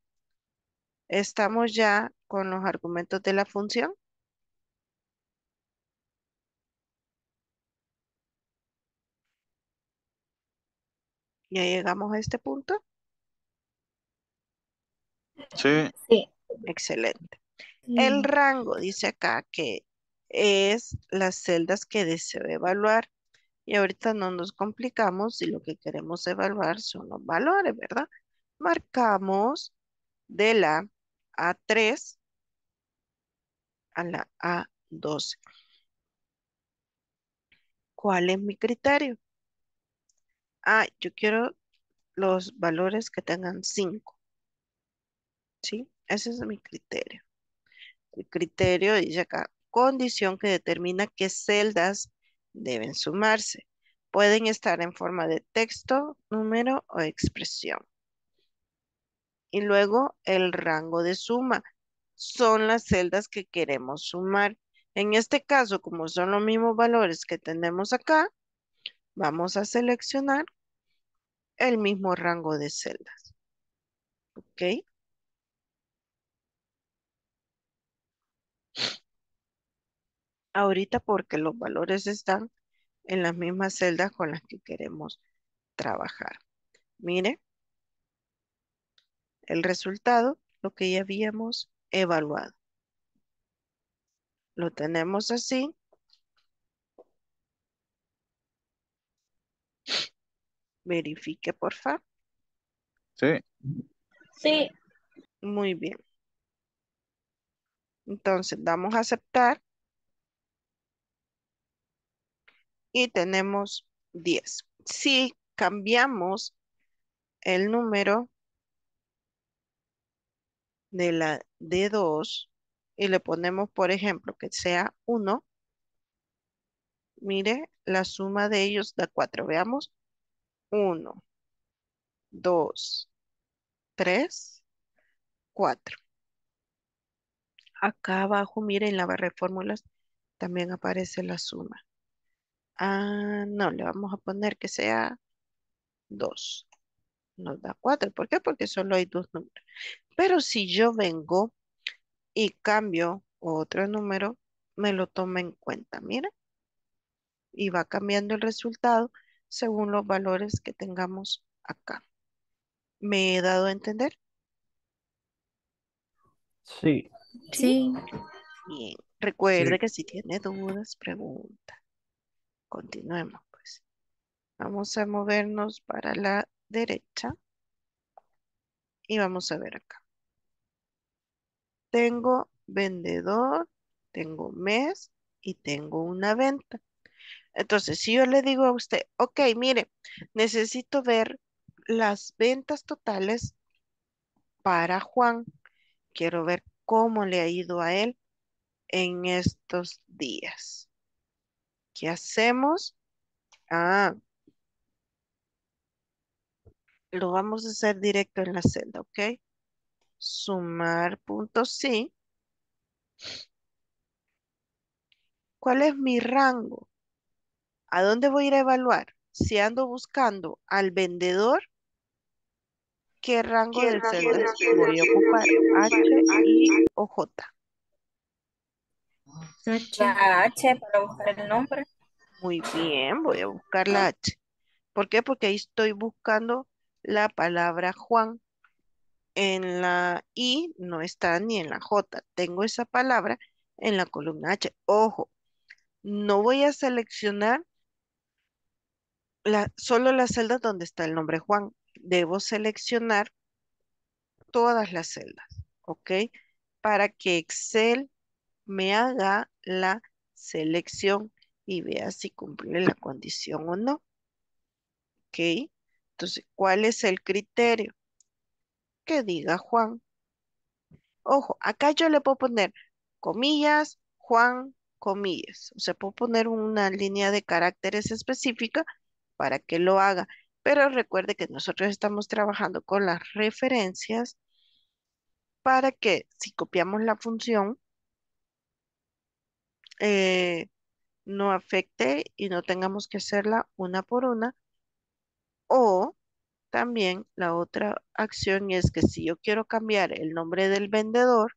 Estamos ya con los argumentos de la función. ¿Ya llegamos a este punto? Sí. Sí. Excelente. El rango dice acá que es las celdas que deseo evaluar. Y ahorita no nos complicamos y lo que queremos evaluar son los valores, ¿verdad? Marcamos de la A3 a la A12. ¿Cuál es mi criterio? Ah, yo quiero los valores que tengan 5. ¿Sí? Ese es mi criterio. El criterio dice acá, condición que determina qué celdas deben sumarse. Pueden estar en forma de texto, número o expresión. Y luego el rango de suma. Son las celdas que queremos sumar. En este caso, como son los mismos valores que tenemos acá, vamos a seleccionar el mismo rango de celdas. ¿Ok? Ahorita porque los valores están en las mismas celdas con las que queremos trabajar. Mire el resultado, lo que ya habíamos evaluado. Lo tenemos así. Verifique, por favor. Sí. Sí. Muy bien. Entonces, damos a aceptar. Y tenemos 10. Si cambiamos el número de la D2 y le ponemos, por ejemplo, que sea 1, mire, la suma de ellos da 4. Veamos. 1, 2, 3, 4. Acá abajo, mire, en la barra de fórmulas también aparece la suma. Ah, no, le vamos a poner que sea 2. Nos da 4. ¿Por qué? Porque solo hay dos números. Pero si yo vengo y cambio otro número, me lo toma en cuenta. Mira. Y va cambiando el resultado según los valores que tengamos acá. ¿Me he dado a entender? Sí. Sí. Bien. Recuerde que si tiene dudas, pregunta. Continuemos, pues. Vamos a movernos para la derecha. Y vamos a ver acá. Tengo vendedor, tengo mes y tengo una venta. Entonces, si yo le digo a usted, ok, mire, necesito ver las ventas totales para Juan. Quiero ver cómo le ha ido a él en estos días. ¿Qué hacemos? Ah, lo vamos a hacer directo en la celda, ¿ok? Sumar.si. ¿Cuál es mi rango? ¿A dónde voy a ir a evaluar? Si ando buscando al vendedor, ¿qué rango de celdas voy a ocupar? H, I o J. La H para buscar el nombre. Muy bien, voy a buscar la H. ¿Por qué? Porque ahí estoy buscando la palabra Juan. En la I no está ni en la J. Tengo esa palabra en la columna H. Ojo, no voy a seleccionar solo las celdas donde está el nombre Juan. Debo seleccionar todas las celdas, ¿ok? Para que Excel me haga la selección y vea si cumple la condición o no. ¿Ok? Entonces, ¿cuál es el criterio? Que diga Juan. Ojo, acá yo le puedo poner comillas, Juan, comillas. O sea, puedo poner una línea de caracteres específica para que lo haga. Pero recuerde que nosotros estamos trabajando con las referencias para que si copiamos la función, no afecte y no tengamos que hacerla una por una o También la otra acción es que si yo quiero cambiar el nombre del vendedor,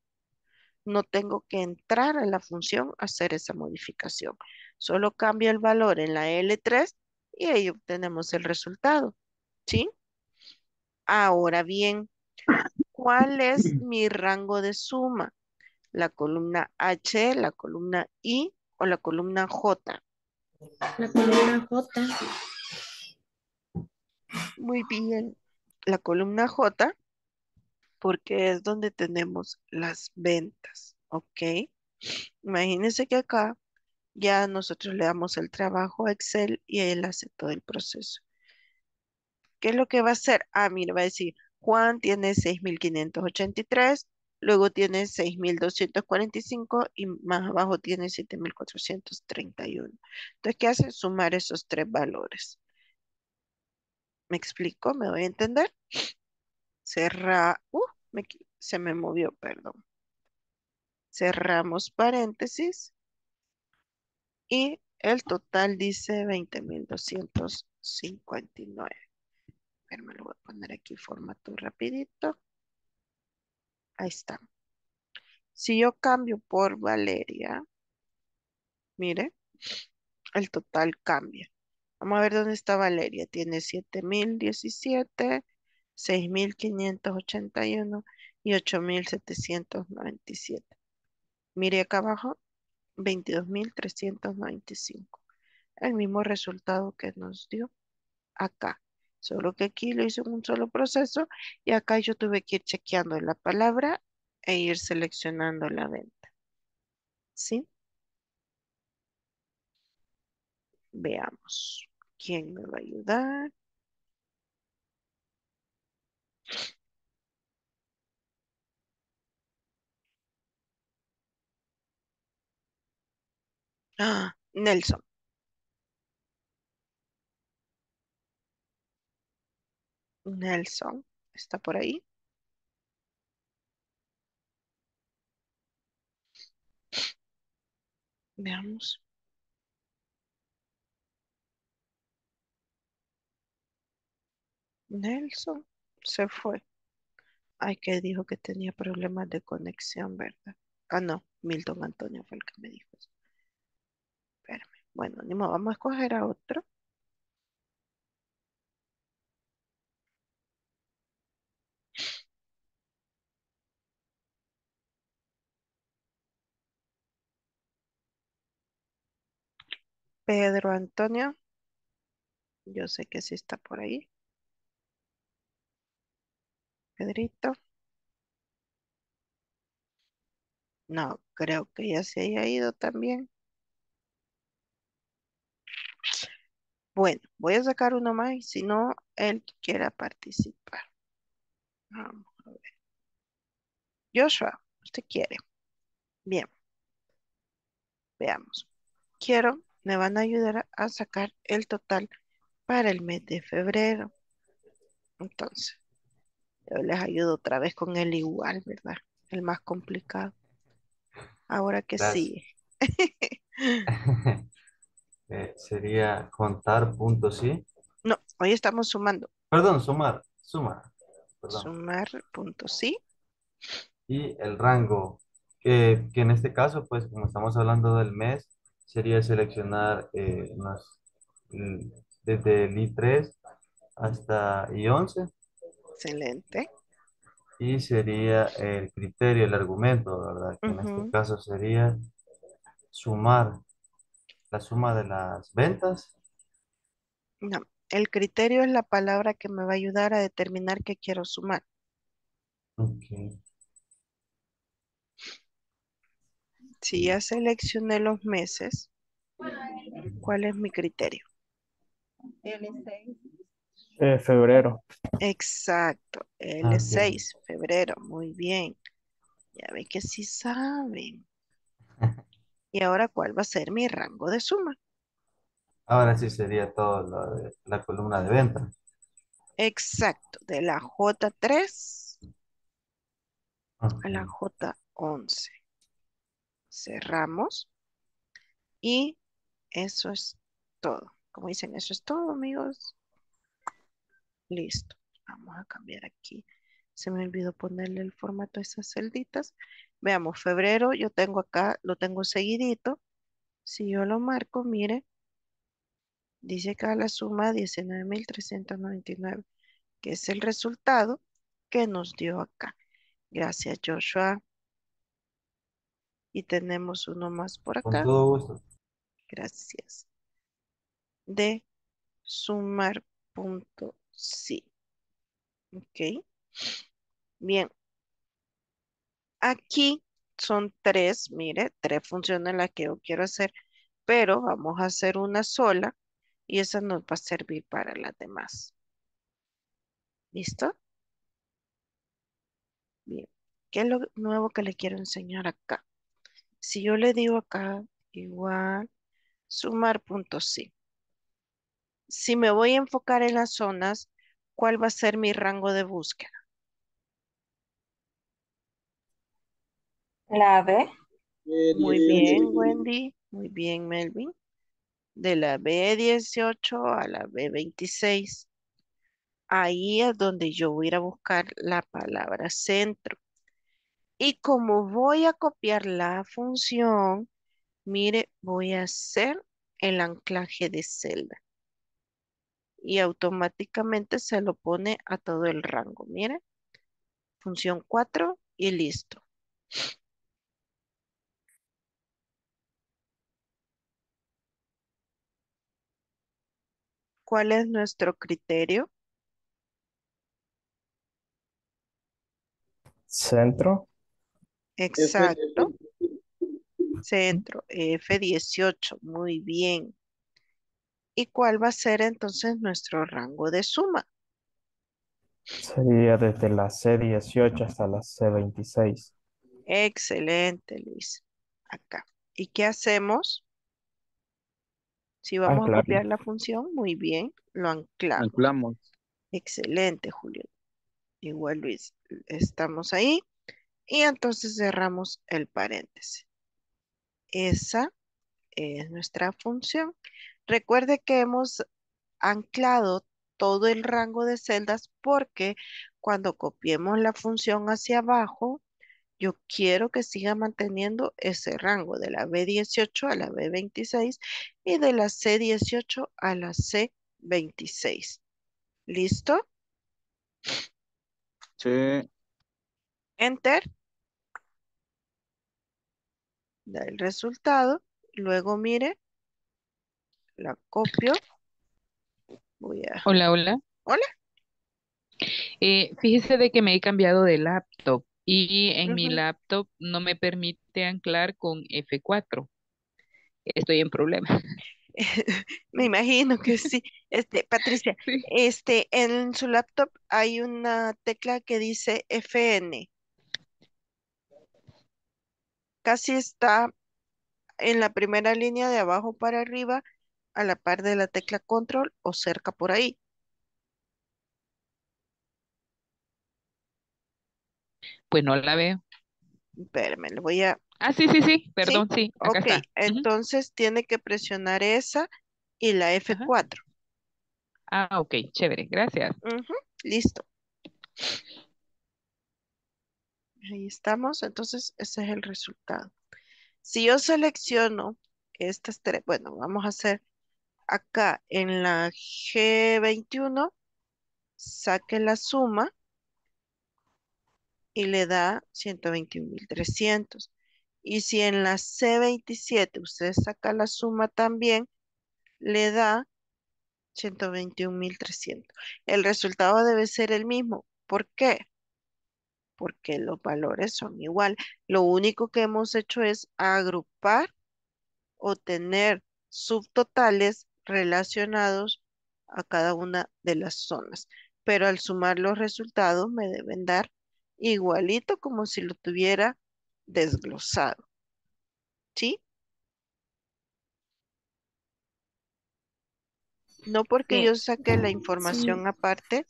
no tengo que entrar a la función a hacer esa modificación. Solo cambio el valor en la L3 y ahí obtenemos el resultado. ¿Sí? Ahora bien, ¿cuál es mi rango de suma? ¿La columna H, la columna I o la columna J? La columna J. Muy bien, la columna J, porque es donde tenemos las ventas, ¿ok? Imagínense que acá ya nosotros le damos el trabajo a Excel y él hace todo el proceso. ¿Qué es lo que va a hacer? Ah, mira, va a decir, Juan tiene 6,583, luego tiene 6,245 y más abajo tiene 7,431. Entonces, ¿qué hace? Sumar esos tres valores. ¿Me explico? ¿Me doy a entender? Se me movió, perdón. Cerramos paréntesis. Y el total dice 20,259. A ver, me lo voy a poner aquí, formato rapidito. Ahí está. Si yo cambio por Valeria, mire, el total cambia. Vamos a ver dónde está Valeria. Tiene 7,017, 6,581 y 8,797. Mire acá abajo, 22,395. El mismo resultado que nos dio acá. Solo que aquí lo hice en un solo proceso y acá yo tuve que ir chequeando la palabra e ir seleccionando la venta. ¿Sí? Veamos. ¿Quién me va a ayudar? Ah, Nelson. Nelson, ¿está por ahí? Veamos. Nelson se fue. Ay, que dijo que tenía problemas de conexión, ¿verdad? Ah, no, Milton Antonio fue el que me dijo eso. Espérame. Bueno, ni modo, vamos a escoger a otro. Pedro Antonio, yo sé que sí está por ahí. Pedrito. No, creo que ya se haya ido también. Bueno, voy a sacar uno más y si no, él quiera participar. Vamos a ver. Joshua, usted quiere. Bien. Veamos. Quiero... me van a ayudar a sacar el total para el mes de febrero. Entonces, yo les ayudo otra vez con el igual, ¿verdad? El más complicado. Ahora que sí. Sería contar.si. No, hoy estamos sumando. Perdón, sumar. Sumar.si. Y el rango, que en este caso, pues como estamos hablando del mes, sería seleccionar desde el I3 hasta I11. Excelente. Y sería el criterio, el argumento, ¿verdad? Que en este caso sería sumar la suma de las ventas. No, el criterio es la palabra que me va a ayudar a determinar qué quiero sumar. Ok. Si ya seleccioné los meses, ¿cuál es mi criterio? L6. Febrero. Exacto, L6, febrero, muy bien. Ya ve que sí saben. Y ahora, ¿cuál va a ser mi rango de suma? Ahora sí sería todo lo de la columna de venta. Exacto, de la J3 a la J11. Cerramos y eso es todo. Como dicen, eso es todo, amigos. Listo. Vamos a cambiar aquí. Se me olvidó ponerle el formato a estas celditas. Veamos, febrero yo tengo acá, lo tengo seguidito. Si yo lo marco, mire, dice acá la suma 19,399, que es el resultado que nos dio acá. Gracias, Joshua. Y tenemos uno más por acá. Con todo gusto. Gracias. De Sumar.si. Ok. Bien. Aquí son tres, mire, tres funciones las que yo quiero hacer, pero vamos a hacer una sola y esa nos va a servir para las demás. ¿Listo? Bien. ¿Qué es lo nuevo que le quiero enseñar acá? Si yo le digo acá, igual, sumar.si. Si me voy a enfocar en las zonas, ¿cuál va a ser mi rango de búsqueda? La B. Muy bien, Wendy. Muy bien, Melvin. De la B18 a la B26. Ahí es donde yo voy a ir a buscar la palabra centro. Y como voy a copiar la función, mire, voy a hacer el anclaje de celda. Y automáticamente se lo pone a todo el rango. Mire, función 4 y listo. ¿Cuál es nuestro criterio? Centro. Exacto. Centro, F18, muy bien. ¿Y cuál va a ser entonces nuestro rango de suma? Sería desde la C18 hasta la C26. Excelente, Luis. Acá. ¿Y qué hacemos? Si vamos a copiar la función, muy bien, lo anclamos. Anclamos. Excelente, Julio. Igual, Luis, estamos ahí. Y entonces cerramos el paréntesis. Esa es nuestra función. Recuerde que hemos anclado todo el rango de celdas porque cuando copiemos la función hacia abajo, yo quiero que siga manteniendo ese rango de la B18 a la B26 y de la C18 a la C26. ¿Listo? Sí. Enter. Da el resultado. Luego mire. La copio. Voy a... Hola, hola. Hola. Fíjese de que me he cambiado de laptop y en mi laptop no me permite anclar con F4. Estoy en problemas. Me imagino que sí. Patricia, sí. En su laptop hay una tecla que dice FN. Casi está en la primera línea de abajo para arriba, a la par de la tecla control o cerca por ahí. Pues no la veo. Espérame, le voy a... Ah, sí, sí, sí, perdón, sí, sí acá está. Entonces tiene que presionar esa y la F4. Ajá. Ah, ok, chévere, gracias. Listo. Ahí estamos, entonces ese es el resultado. Si yo selecciono estas tres, bueno, vamos a hacer acá en la G21, saque la suma y le da 121,300. Y si en la C27 usted saca la suma también, le da 121,300. El resultado debe ser el mismo. ¿Por qué? Porque los valores son igual. Lo único que hemos hecho es agrupar o tener subtotales relacionados a cada una de las zonas. Pero al sumar los resultados me deben dar igualito como si lo tuviera desglosado. ¿Sí? No porque yo saque la información aparte,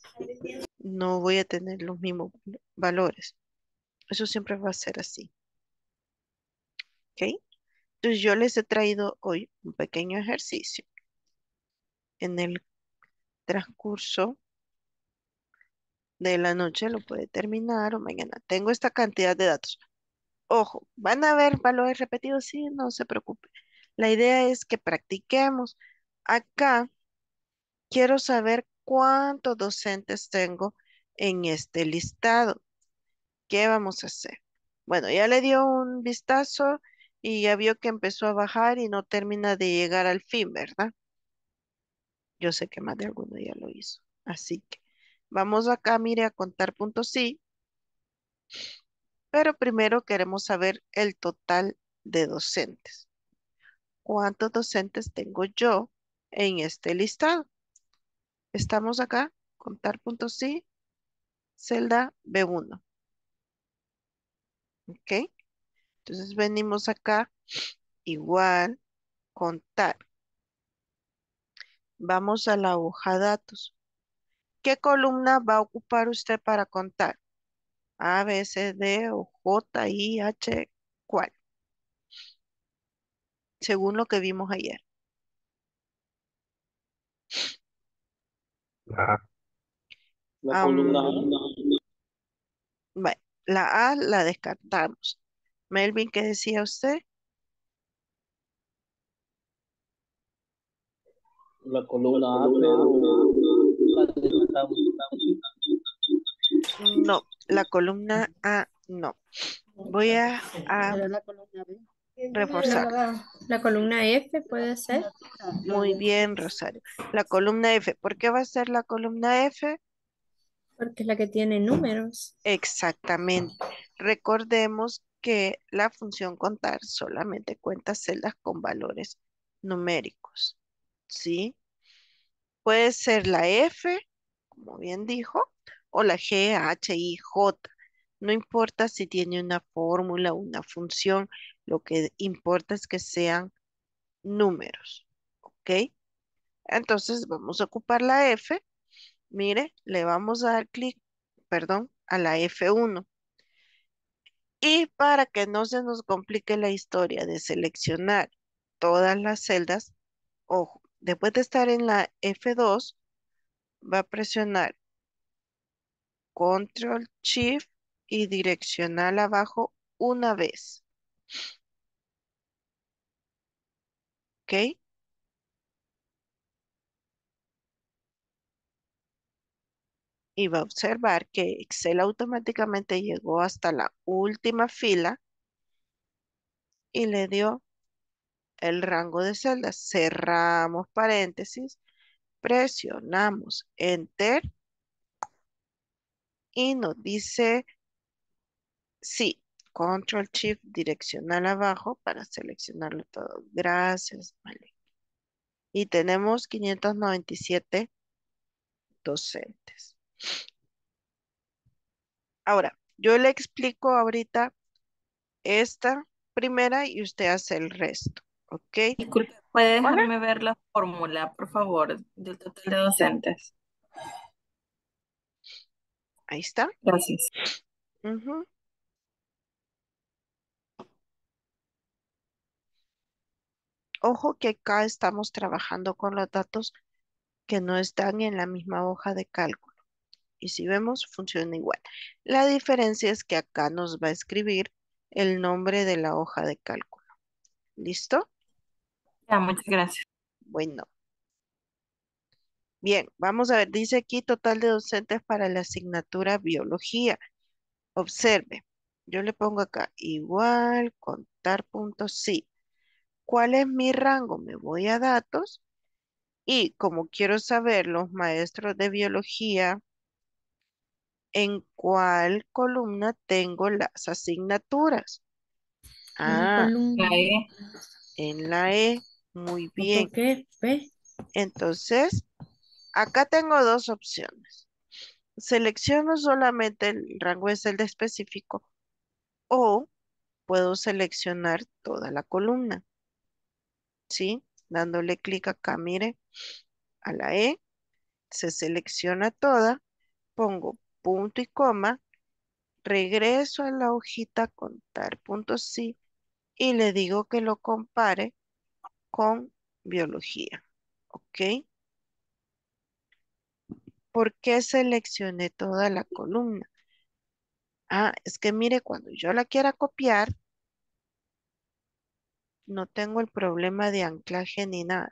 no voy a tener los mismos valores. Eso siempre va a ser así. ¿Ok? Entonces yo les he traído hoy un pequeño ejercicio. En el transcurso de la noche lo puede terminar o mañana. Tengo esta cantidad de datos. Ojo, van a haber valores repetidos, sí, no se preocupe. La idea es que practiquemos. Acá quiero saber cuántos docentes tengo en este listado. ¿Qué vamos a hacer? Bueno, ya le dio un vistazo y ya vio que empezó a bajar y no termina de llegar al fin, ¿verdad? Yo sé que más de alguno ya lo hizo. Así que vamos acá, mire, a contar.si. Pero primero queremos saber el total de docentes. ¿Cuántos docentes tengo yo en este listado? Estamos acá, contar.si, celda B1. ¿Ok? Entonces venimos acá, igual, contar. Vamos a la hoja datos. ¿Qué columna va a ocupar usted para contar? A, B, C, D, o J, I, H, ¿cuál? Según lo que vimos ayer. La columna A. Bueno, la A la descartamos. Melvin, ¿qué decía usted? La columna A, la descartamos. No, la columna A no. Voy a reforzar. La columna F puede ser. Muy bien, Rosario. La columna F. ¿Por qué va a ser la columna F? Porque es la que tiene números. Exactamente. Recordemos que la función contar solamente cuenta celdas con valores numéricos. ¿Sí? Puede ser la F, como bien dijo, o la G, H, I, J. No importa si tiene una fórmula, una función, lo que importa es que sean números, ¿ok? Entonces vamos a ocupar la F. Mire, le vamos a dar clic, perdón, a la F1. Y para que no se nos complique la historia de seleccionar todas las celdas, ojo, después de estar en la F2, va a presionar Control, Shift y direccional abajo una vez. ¿Ok? Y va a observar que Excel automáticamente llegó hasta la última fila y le dio el rango de celdas. Cerramos paréntesis, presionamos Enter. Y nos dice, sí, Control Shift direccional abajo para seleccionarlo todo. Gracias, vale. Y tenemos 597 docentes. Ahora, yo le explico ahorita esta primera y usted hace el resto, ¿ok? Disculpe, ¿puede dejarme ver la fórmula, por favor, del total de docentes? Ahí está. Gracias. Uh-huh. Ojo que acá estamos trabajando con los datos que no están en la misma hoja de cálculo. Y si vemos, funciona igual. La diferencia es que acá nos va a escribir el nombre de la hoja de cálculo. ¿Listo? Ya, muchas gracias. Bueno. Bien, vamos a ver, dice aquí total de docentes para la asignatura biología. Observe, yo le pongo acá igual, contar.si. ¿Cuál es mi rango? Me voy a datos y como quiero saber los maestros de biología, ¿en cuál columna tengo las asignaturas? Ah, en la E, muy bien. Entonces, acá tengo dos opciones. Selecciono solamente el rango de celda específico o puedo seleccionar toda la columna. ¿Sí? Dándole clic acá, mire, a la E, se selecciona toda, pongo punto y coma, regreso a la hojita contar.si y le digo que lo compare con biología. ¿Ok? ¿por qué seleccioné toda la columna? Ah, es que mire, cuando yo la quiera copiar, no tengo el problema de anclaje ni nada,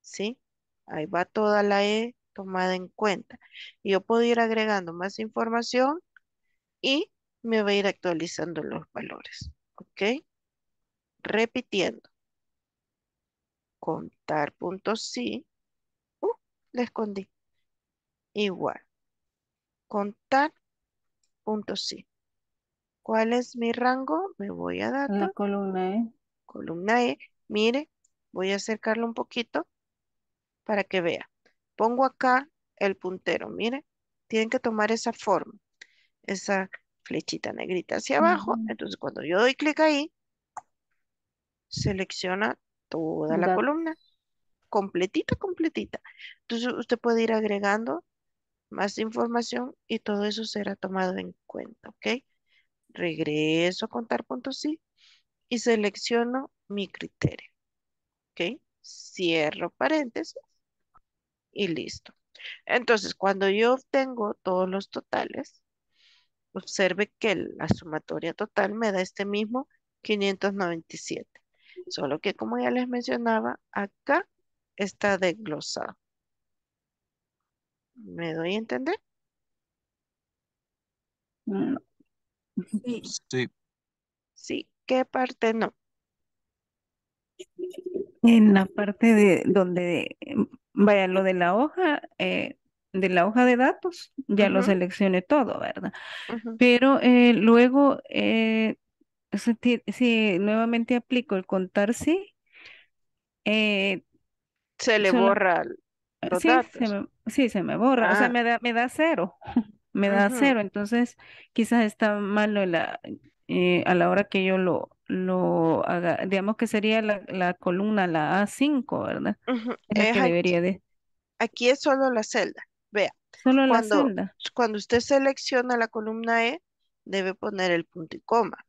¿sí? Ahí va toda la E tomada en cuenta. Y yo puedo ir agregando más información y me va a ir actualizando los valores, ¿ok? Repitiendo. Contar.si. La escondí. Igual. Contar.si. ¿Cuál es mi rango? Me voy a dar la columna E. Columna E. Mire, voy a acercarlo un poquito para que vea. Pongo acá el puntero. Mire, tienen que tomar esa forma. Esa flechita negrita hacia abajo. Entonces, cuando yo doy clic ahí, selecciona toda la columna. Completita, completita. Entonces, usted puede ir agregando más información y todo eso será tomado en cuenta, ¿ok? Regreso a contar.si y selecciono mi criterio, ¿ok? Cierro paréntesis y listo. Entonces, cuando yo obtengo todos los totales, observe que la sumatoria total me da este mismo 597. Solo que, como ya les mencionaba, acá está desglosado. ¿Me doy a entender? No. Sí. Sí. Sí, ¿qué parte no? En la parte de donde vaya lo de la hoja de datos, ya lo seleccioné todo, ¿verdad? Pero luego, si nuevamente aplico el contar sí, se le borra los datos. Se me borra, o sea, me da cero. Me da cero, entonces quizás está malo a la hora que yo lo haga, digamos que sería la columna, la A5, ¿verdad? Es que debería de... Aquí es solo la celda, vea. Solo la celda. Cuando usted selecciona la columna E, debe poner el punto y coma.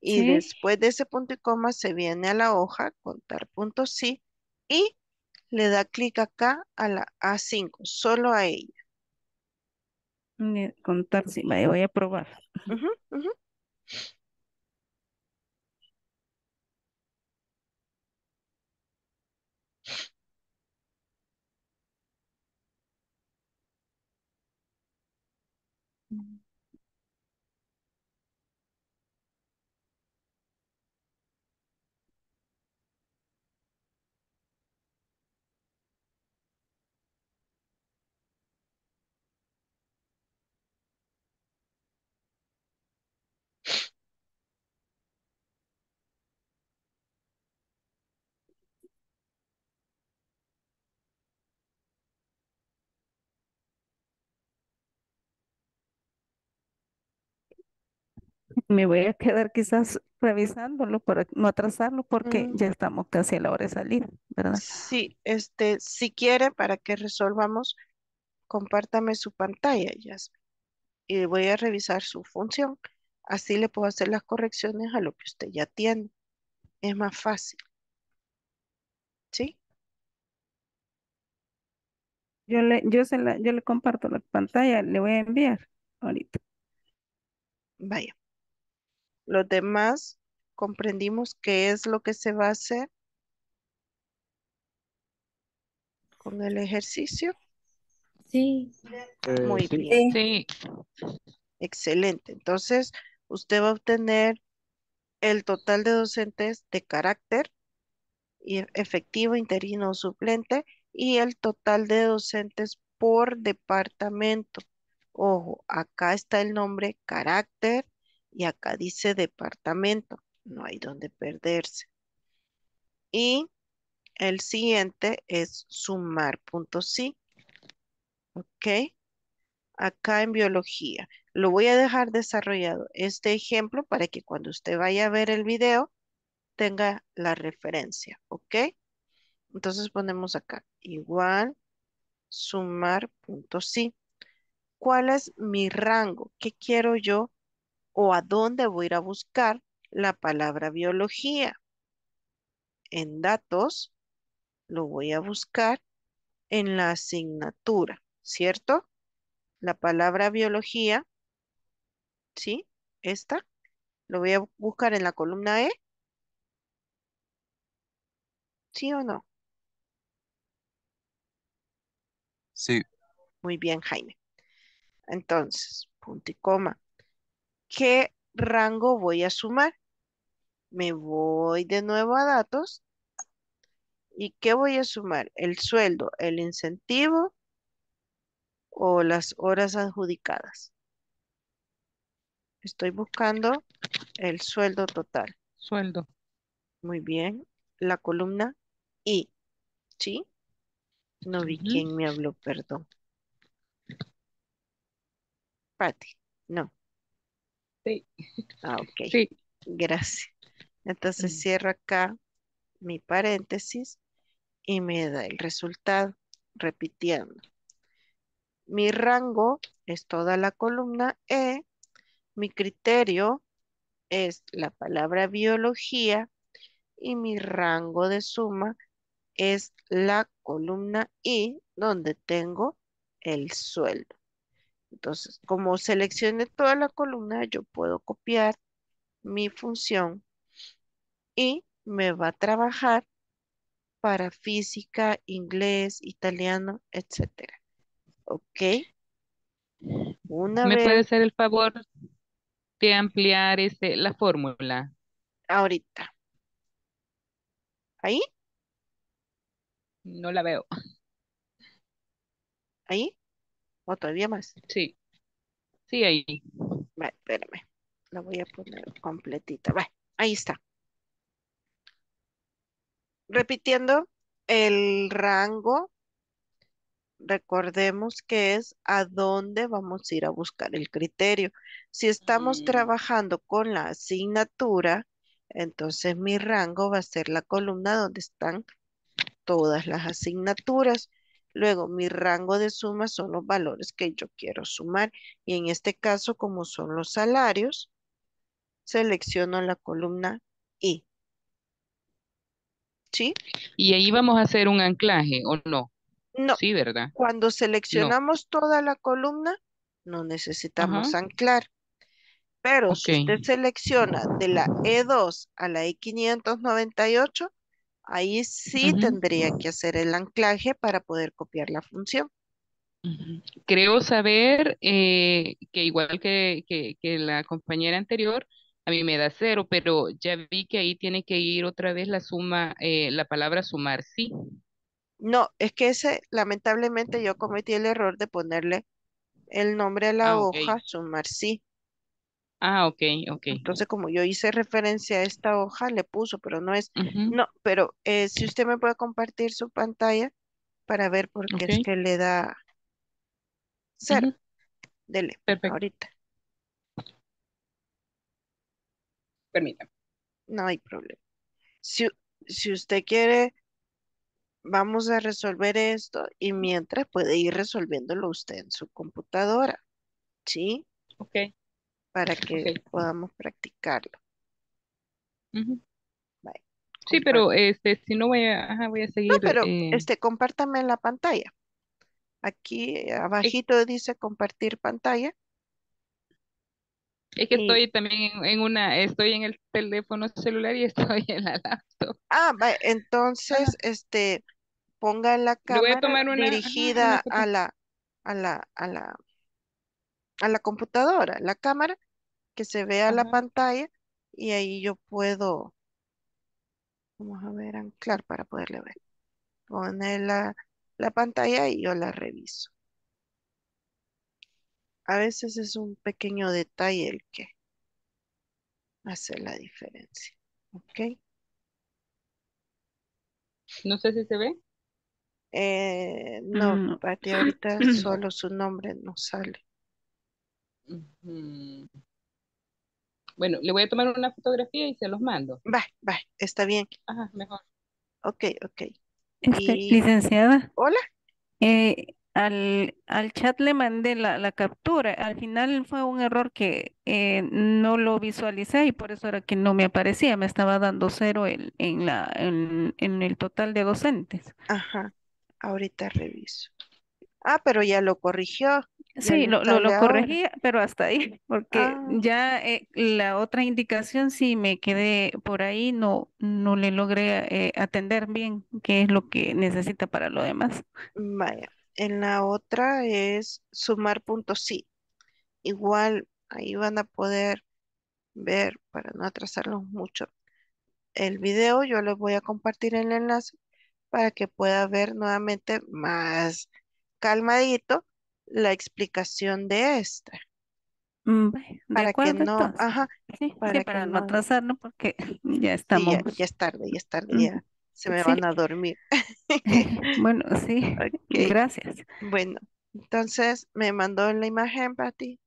Y después de ese punto y coma se viene a la hoja, contar.si, y le da clic acá a la A5, solo a ella. Contar, sí, voy a probar. Me voy a quedar quizás revisándolo para no atrasarlo porque ya estamos casi a la hora de salir, ¿verdad? Sí, si quiere, para que resolvamos, compártame su pantalla, Jasmine, y voy a revisar su función. Así le puedo hacer las correcciones a lo que usted ya tiene. Es más fácil. ¿Sí? Yo le comparto la pantalla, le voy a enviar ahorita. Vaya. Los demás comprendimos qué es lo que se va a hacer con el ejercicio. Sí. Muy bien. Sí. Excelente. Entonces, usted va a obtener el total de docentes de carácter efectivo, interino o suplente y el total de docentes por departamento. Ojo, acá está el nombre carácter. Y acá dice departamento, no hay donde perderse. Y el siguiente es sumar.si. Ok. Acá en biología. Lo voy a dejar desarrollado este ejemplo para que cuando usted vaya a ver el video tenga la referencia. Ok. Entonces ponemos acá igual sumar.si. ¿Cuál es mi rango? ¿Qué quiero yo? ¿O a dónde voy a ir a buscar la palabra biología? En datos lo voy a buscar en la asignatura. ¿cierto? La palabra biología, ¿sí? Esta, lo voy a buscar en la columna E. ¿Sí o no? Sí. Muy bien, Jaime. Entonces, punto y coma. ¿Qué rango voy a sumar? Me voy de nuevo a datos. ¿Y qué voy a sumar? El sueldo, el incentivo o las horas adjudicadas. Estoy buscando el sueldo total. Sueldo. Muy bien. La columna I. ¿Sí? No vi quién me habló, perdón. Pati, no. Sí. Ah, ok. Sí. Gracias. Entonces cierro acá mi paréntesis y me da el resultado, repitiendo. Mi rango es toda la columna E. Mi criterio es la palabra biología y mi rango de suma es la columna I, donde tengo el sueldo. Entonces, como seleccioné toda la columna, yo puedo copiar mi función y me va a trabajar para física, inglés, italiano, etcétera. Ok. Una vez. ¿Me puede hacer el favor de ampliar la fórmula? Ahorita. ¿Ahí? No la veo. ¿Ahí? ¿O todavía más? Sí. Sí, ahí. Vale, espérame. La voy a poner completita. Vale, ahí está. Repitiendo el rango. Recordemos que es a dónde vamos a ir a buscar el criterio. Si estamos trabajando con la asignatura, entonces mi rango va a ser la columna donde están todas las asignaturas. Luego, mi rango de suma son los valores que yo quiero sumar. Y en este caso, como son los salarios, selecciono la columna I. ¿Sí? Y ahí vamos a hacer un anclaje, ¿o no? No. Sí, ¿verdad? Cuando seleccionamos toda la columna, no necesitamos anclar. Pero si usted selecciona de la E2 a la E598, ahí sí tendría que hacer el anclaje para poder copiar la función. Creo saber que igual que la compañera anterior, a mí me da cero, pero ya vi que ahí tiene que ir otra vez la suma, la palabra sumar, sí. No, es que ese, lamentablemente yo cometí el error de ponerle el nombre a la hoja, Sumar.Si. Ah, ok, ok. Entonces, como yo hice referencia a esta hoja, le puso, pero no es. No, pero si usted me puede compartir su pantalla para ver por qué es que le da cero. Dele, perfecto. Ahorita. Permítame. No hay problema. Si usted quiere... Vamos a resolver esto y mientras puede ir resolviéndolo usted en su computadora, ¿sí? Ok. Para que podamos practicarlo. Vale. Sí, pero si no voy a, voy a seguir. No, pero compártame la pantalla. Aquí abajito dice compartir pantalla. Es que estoy también en una, estoy en el teléfono celular y estoy en la laptop. Ah, vale. Entonces, ponga la cámara dirigida a la computadora, la cámara, que se vea la pantalla y ahí yo puedo, vamos a ver, anclar para poderle ver. Pone la pantalla y yo la reviso. A veces es un pequeño detalle el que hace la diferencia, ¿ok? No sé si se ve. No, Pati, ahorita solo su nombre no sale. Bueno, le voy a tomar una fotografía y se los mando. Va, está bien. Ajá, mejor. Ok. Licenciada. Hola. Al chat le mandé la captura. Al final fue un error que no lo visualicé y por eso era que no me aparecía. Me estaba dando cero en el total de docentes. Ahorita reviso. Ah, pero ya lo corrigió. Sí, lo corregí, pero hasta ahí, porque ya la otra indicación sí me quedé por ahí, no le logré atender bien qué es lo que necesita para lo demás. Vaya, en la otra es Sumar.si. Igual ahí van a poder ver, para no atrasarlos mucho, el video. Yo les voy a compartir el enlace para que pueda ver nuevamente más calmadito la explicación de esta. Para acuerdo, que no, ajá, sí, para, sí, para no atrasarnos, porque ya estamos. Sí, ya es tarde, ya se me van a dormir. Bueno, sí, okay. Gracias. Bueno, entonces me mandó la imagen, Pati,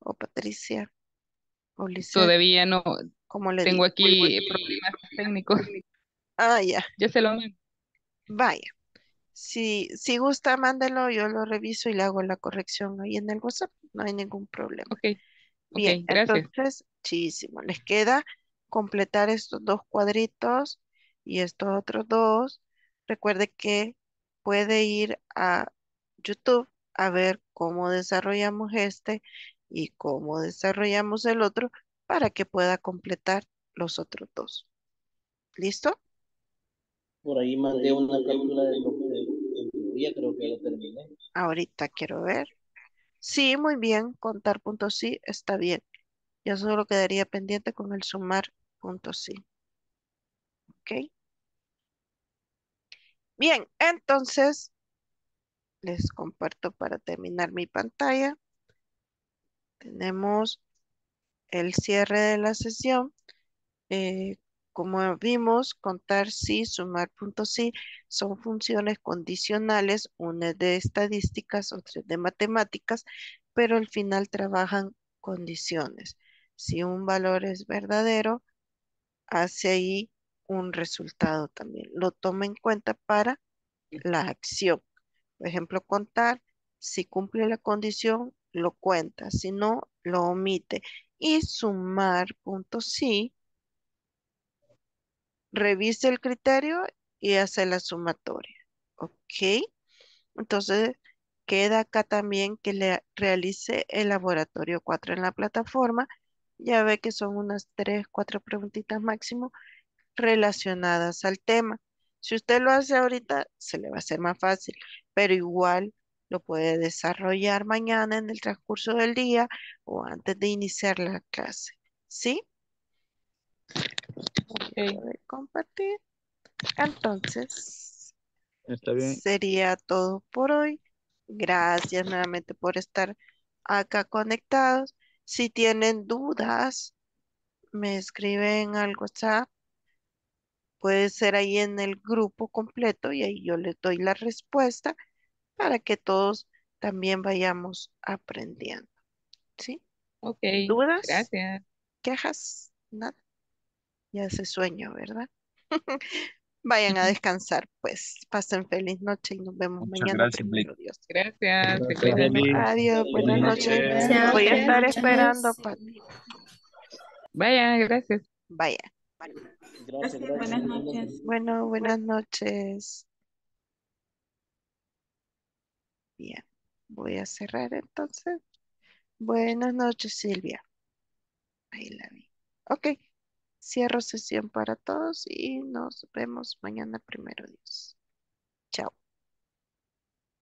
o Patricia, o Liset. Todavía no, tengo aquí problemas técnicos. Ah, ya. Yo se lo mando. Vaya. Si gusta, mándelo, yo lo reviso y le hago la corrección ahí en el WhatsApp, no hay ningún problema. Ok, bien, gracias. Entonces, muchísimo, les queda completar estos dos cuadritos y estos otros dos. Recuerde que puede ir a YouTube a ver cómo desarrollamos este y cómo desarrollamos el otro para que pueda completar los otros dos. ¿Listo? Por ahí mandé una cápsula de lo que incluía, creo que ya lo terminé. Ahorita quiero ver. Sí, muy bien, contar.si está bien. Yo solo quedaría pendiente con el sumar.si. Ok. Bien, entonces les comparto para terminar mi pantalla. Tenemos el cierre de la sesión. Como vimos, contar.si, sumar.si son funciones condicionales, una es de estadísticas, otra es de matemáticas, pero al final trabajan condiciones. Si un valor es verdadero, hace ahí un resultado también. Lo toma en cuenta para la acción. Por ejemplo, contar, si cumple la condición, lo cuenta, si no, lo omite. Y sumar.si revise el criterio y hace la sumatoria. Ok. Entonces, queda acá también que le realice el laboratorio 4 en la plataforma. Ya ve que son unas 3, 4 preguntitas máximo relacionadas al tema. Si usted lo hace ahorita, se le va a hacer más fácil, pero igual lo puede desarrollar mañana en el transcurso del día o antes de iniciar la clase. ¿Sí? Okay. Compartir. Entonces, está bien. Sería todo por hoy. Gracias nuevamente por estar acá conectados. Si tienen dudas, me escriben al WhatsApp. Puede ser ahí en el grupo completo y ahí yo les doy la respuesta para que todos también vayamos aprendiendo. ¿Sí? Ok. ¿Dudas? Gracias. ¿Quejas? Nada. Ya se sueño, ¿verdad? Vayan a descansar, pues. Pasen feliz noche y nos vemos mañana. Gracias. Gracias. Adiós, buenas noches. Voy a estar esperando, Pati. Vaya, gracias. Vaya. Gracias, buenas noches. Bueno, buenas noches. Bien, voy a cerrar entonces. Buenas noches, Silvia. Ahí la vi. Ok. Cierro sesión para todos y nos vemos mañana, primero Dios.